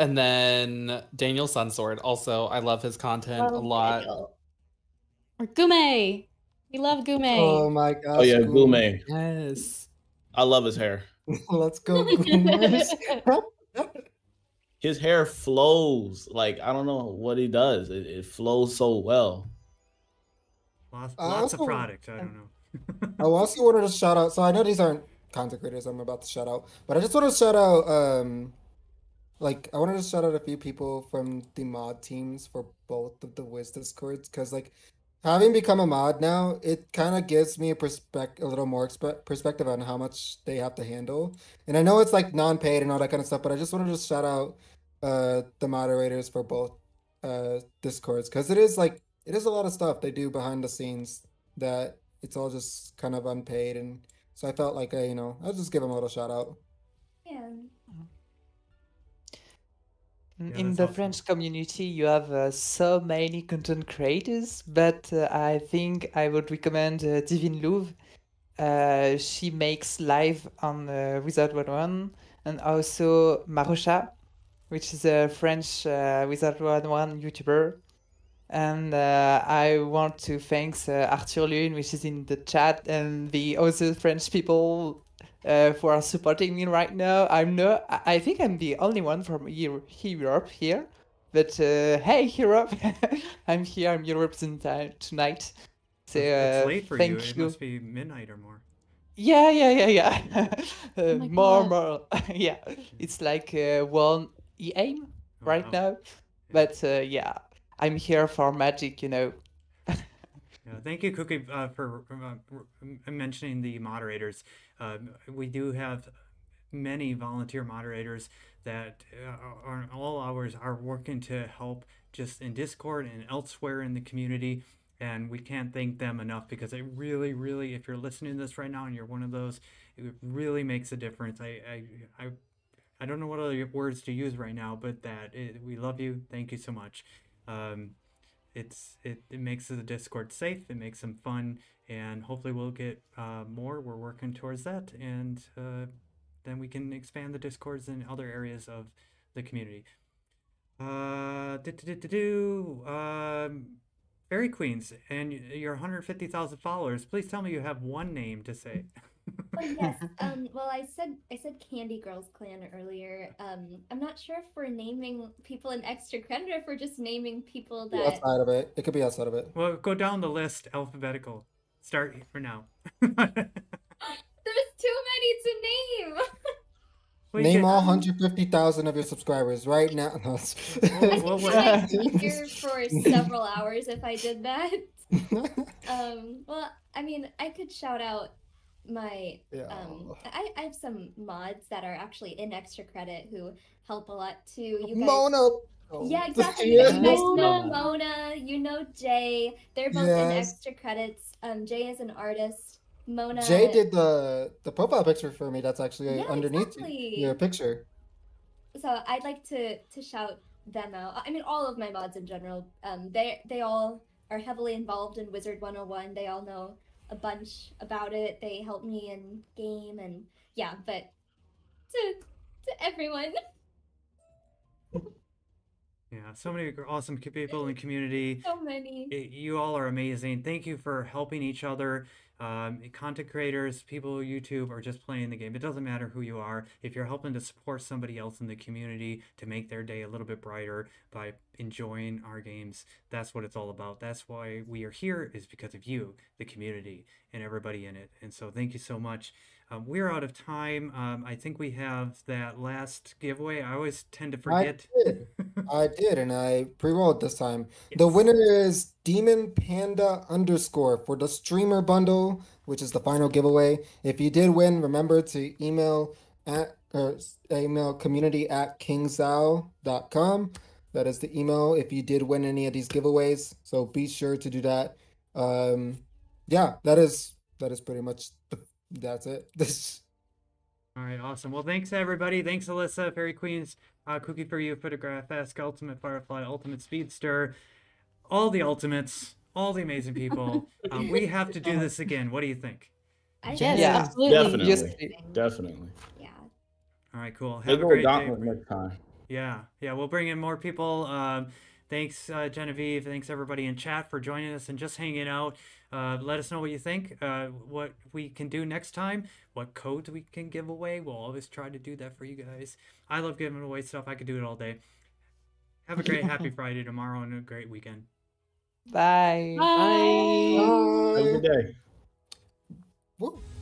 and then Daniel Sunsword. Also, I love his content oh, a lot. Daniel. Or Gume. We love Gume. Oh, my gosh. Oh, yeah, Gume. Yes. I love his hair. Let's go, Gume. His hair flows. Like, I don't know what he does. It, it flows so well. Lots, lots uh, of product. I don't know. I also wanted to shout out, so I know these aren't content creators I'm about to shout out, but I just want to shout out, um, like, I wanted to shout out a few people from the mod teams for both of the Wiz Discords, because, like, having become a mod now, it kind of gives me a, perspec- a little more perspective on how much they have to handle. And I know it's, like, non-paid and all that kind of stuff, but I just wanted to shout out uh, the moderators for both uh, Discords, because it is, like, it is a lot of stuff they do behind the scenes that... it's all just kind of unpaid, and so I felt like I, you know, I'll just give them a little shout out. Yeah. Yeah, in the awesome. French community, you have uh, so many content creators, but uh, I think I would recommend uh, Divine Louvre. Uh, she makes live on uh, Wizard one oh one, and also Marocha, which is a French uh, Wizard one oh one YouTuber. And uh, I want to thank uh, Arthur Lune, which is in the chat, and the other French people Uh, for supporting me right now. I'm no, I think I'm the only one from Europe here, but uh, hey Europe, I'm here. I'm European time tonight. So uh, it's late for thank you. you. It must be midnight or more. Yeah, yeah, yeah, yeah. uh, oh more, God. more. yeah, it's like uh, one E A M right oh, wow. now, but uh, yeah, I'm here for magic, you know. Yeah, thank you, Kukki, uh, for uh, mentioning the moderators. Uh, we do have many volunteer moderators that uh, are all hours are working to help just in Discord and elsewhere in the community. And we can't thank them enough, because it really, really, if you're listening to this right now and you're one of those, it really makes a difference. I, I, I, I don't know what other words to use right now, but that it, we love you. Thank you so much. Um, It's it, it makes the Discord safe, it makes them fun, and hopefully we'll get uh, more. We're working towards that, and uh, then we can expand the Discords in other areas of the community. Uh, do, do, do, do, um, Fairy Queens and your one hundred fifty thousand followers, please tell me you have one name to say. Oh, yes. Um, well, I said I said Candy Girls Clan earlier. Um, I'm not sure if we're naming people in Extra Credit, or if we're just naming people that... Yeah, outside of it. It could be outside of it. Well, go down the list, alphabetical. Start for now. There's too many to name! Well, name can... all one hundred fifty thousand of your subscribers right now. No, well, well, I could be here for several hours if I did that. um, well, I mean, I could shout out my yeah. um I, I have some mods that are actually in Extra Credit who help a lot too. You guys, Mona. Oh, yeah, exactly. Yeah. You guys know Mona, you know Jay. They're both yes. in Extra Credits. Um Jay is an artist. Mona Jay did the the profile picture for me that's actually yeah, underneath exactly. your picture. So I'd like to to shout them out. I mean all of my mods in general. Um they they all are heavily involved in Wizard one oh one. They all know a bunch about it. They helped me in game and yeah, but to to everyone. Yeah, so many awesome people in the community. So many. It, you all are amazing. Thank you for helping each other. Um, content creators, people on YouTube, or just playing the game. It doesn't matter who you are. If you're helping to support somebody else in the community to make their day a little bit brighter by enjoying our games, that's what it's all about. That's why we are here, is because of you, the community, and everybody in it. And so thank you so much. Um, we're out of time. Um, I think we have that last giveaway. I always tend to forget. I did, I did and I pre-rolled this time. Yes. The winner is DemonPanda underscore for the streamer bundle, which is the final giveaway. If you did win, remember to email at or email community at king's isle dot com. That is the email if you did win any of these giveaways. So be sure to do that. Um, yeah, that is that is pretty much the that's it. This all right, awesome. Well, thanks everybody. Thanks Alyssa, Fairy Queens, uh Kukki four u, Photographesque, Ultimate Firefly, Ultimate Speedster, all the ultimates, all the amazing people. Um, we have to do this again. What do you think? I yes, yeah, absolutely. Definitely. Just... Definitely. Yeah. All right, cool. Have they a great day. Next time. Yeah, yeah, we'll bring in more people. Um Thanks, uh, Genevieve. Thanks, everybody in chat, for joining us and just hanging out. Uh, let us know what you think, uh, what we can do next time, what codes we can give away. We'll always try to do that for you guys. I love giving away stuff. I could do it all day. Have a great, happy Friday tomorrow and a great weekend. Bye. Bye. Bye. Bye. Have a good day. Woo.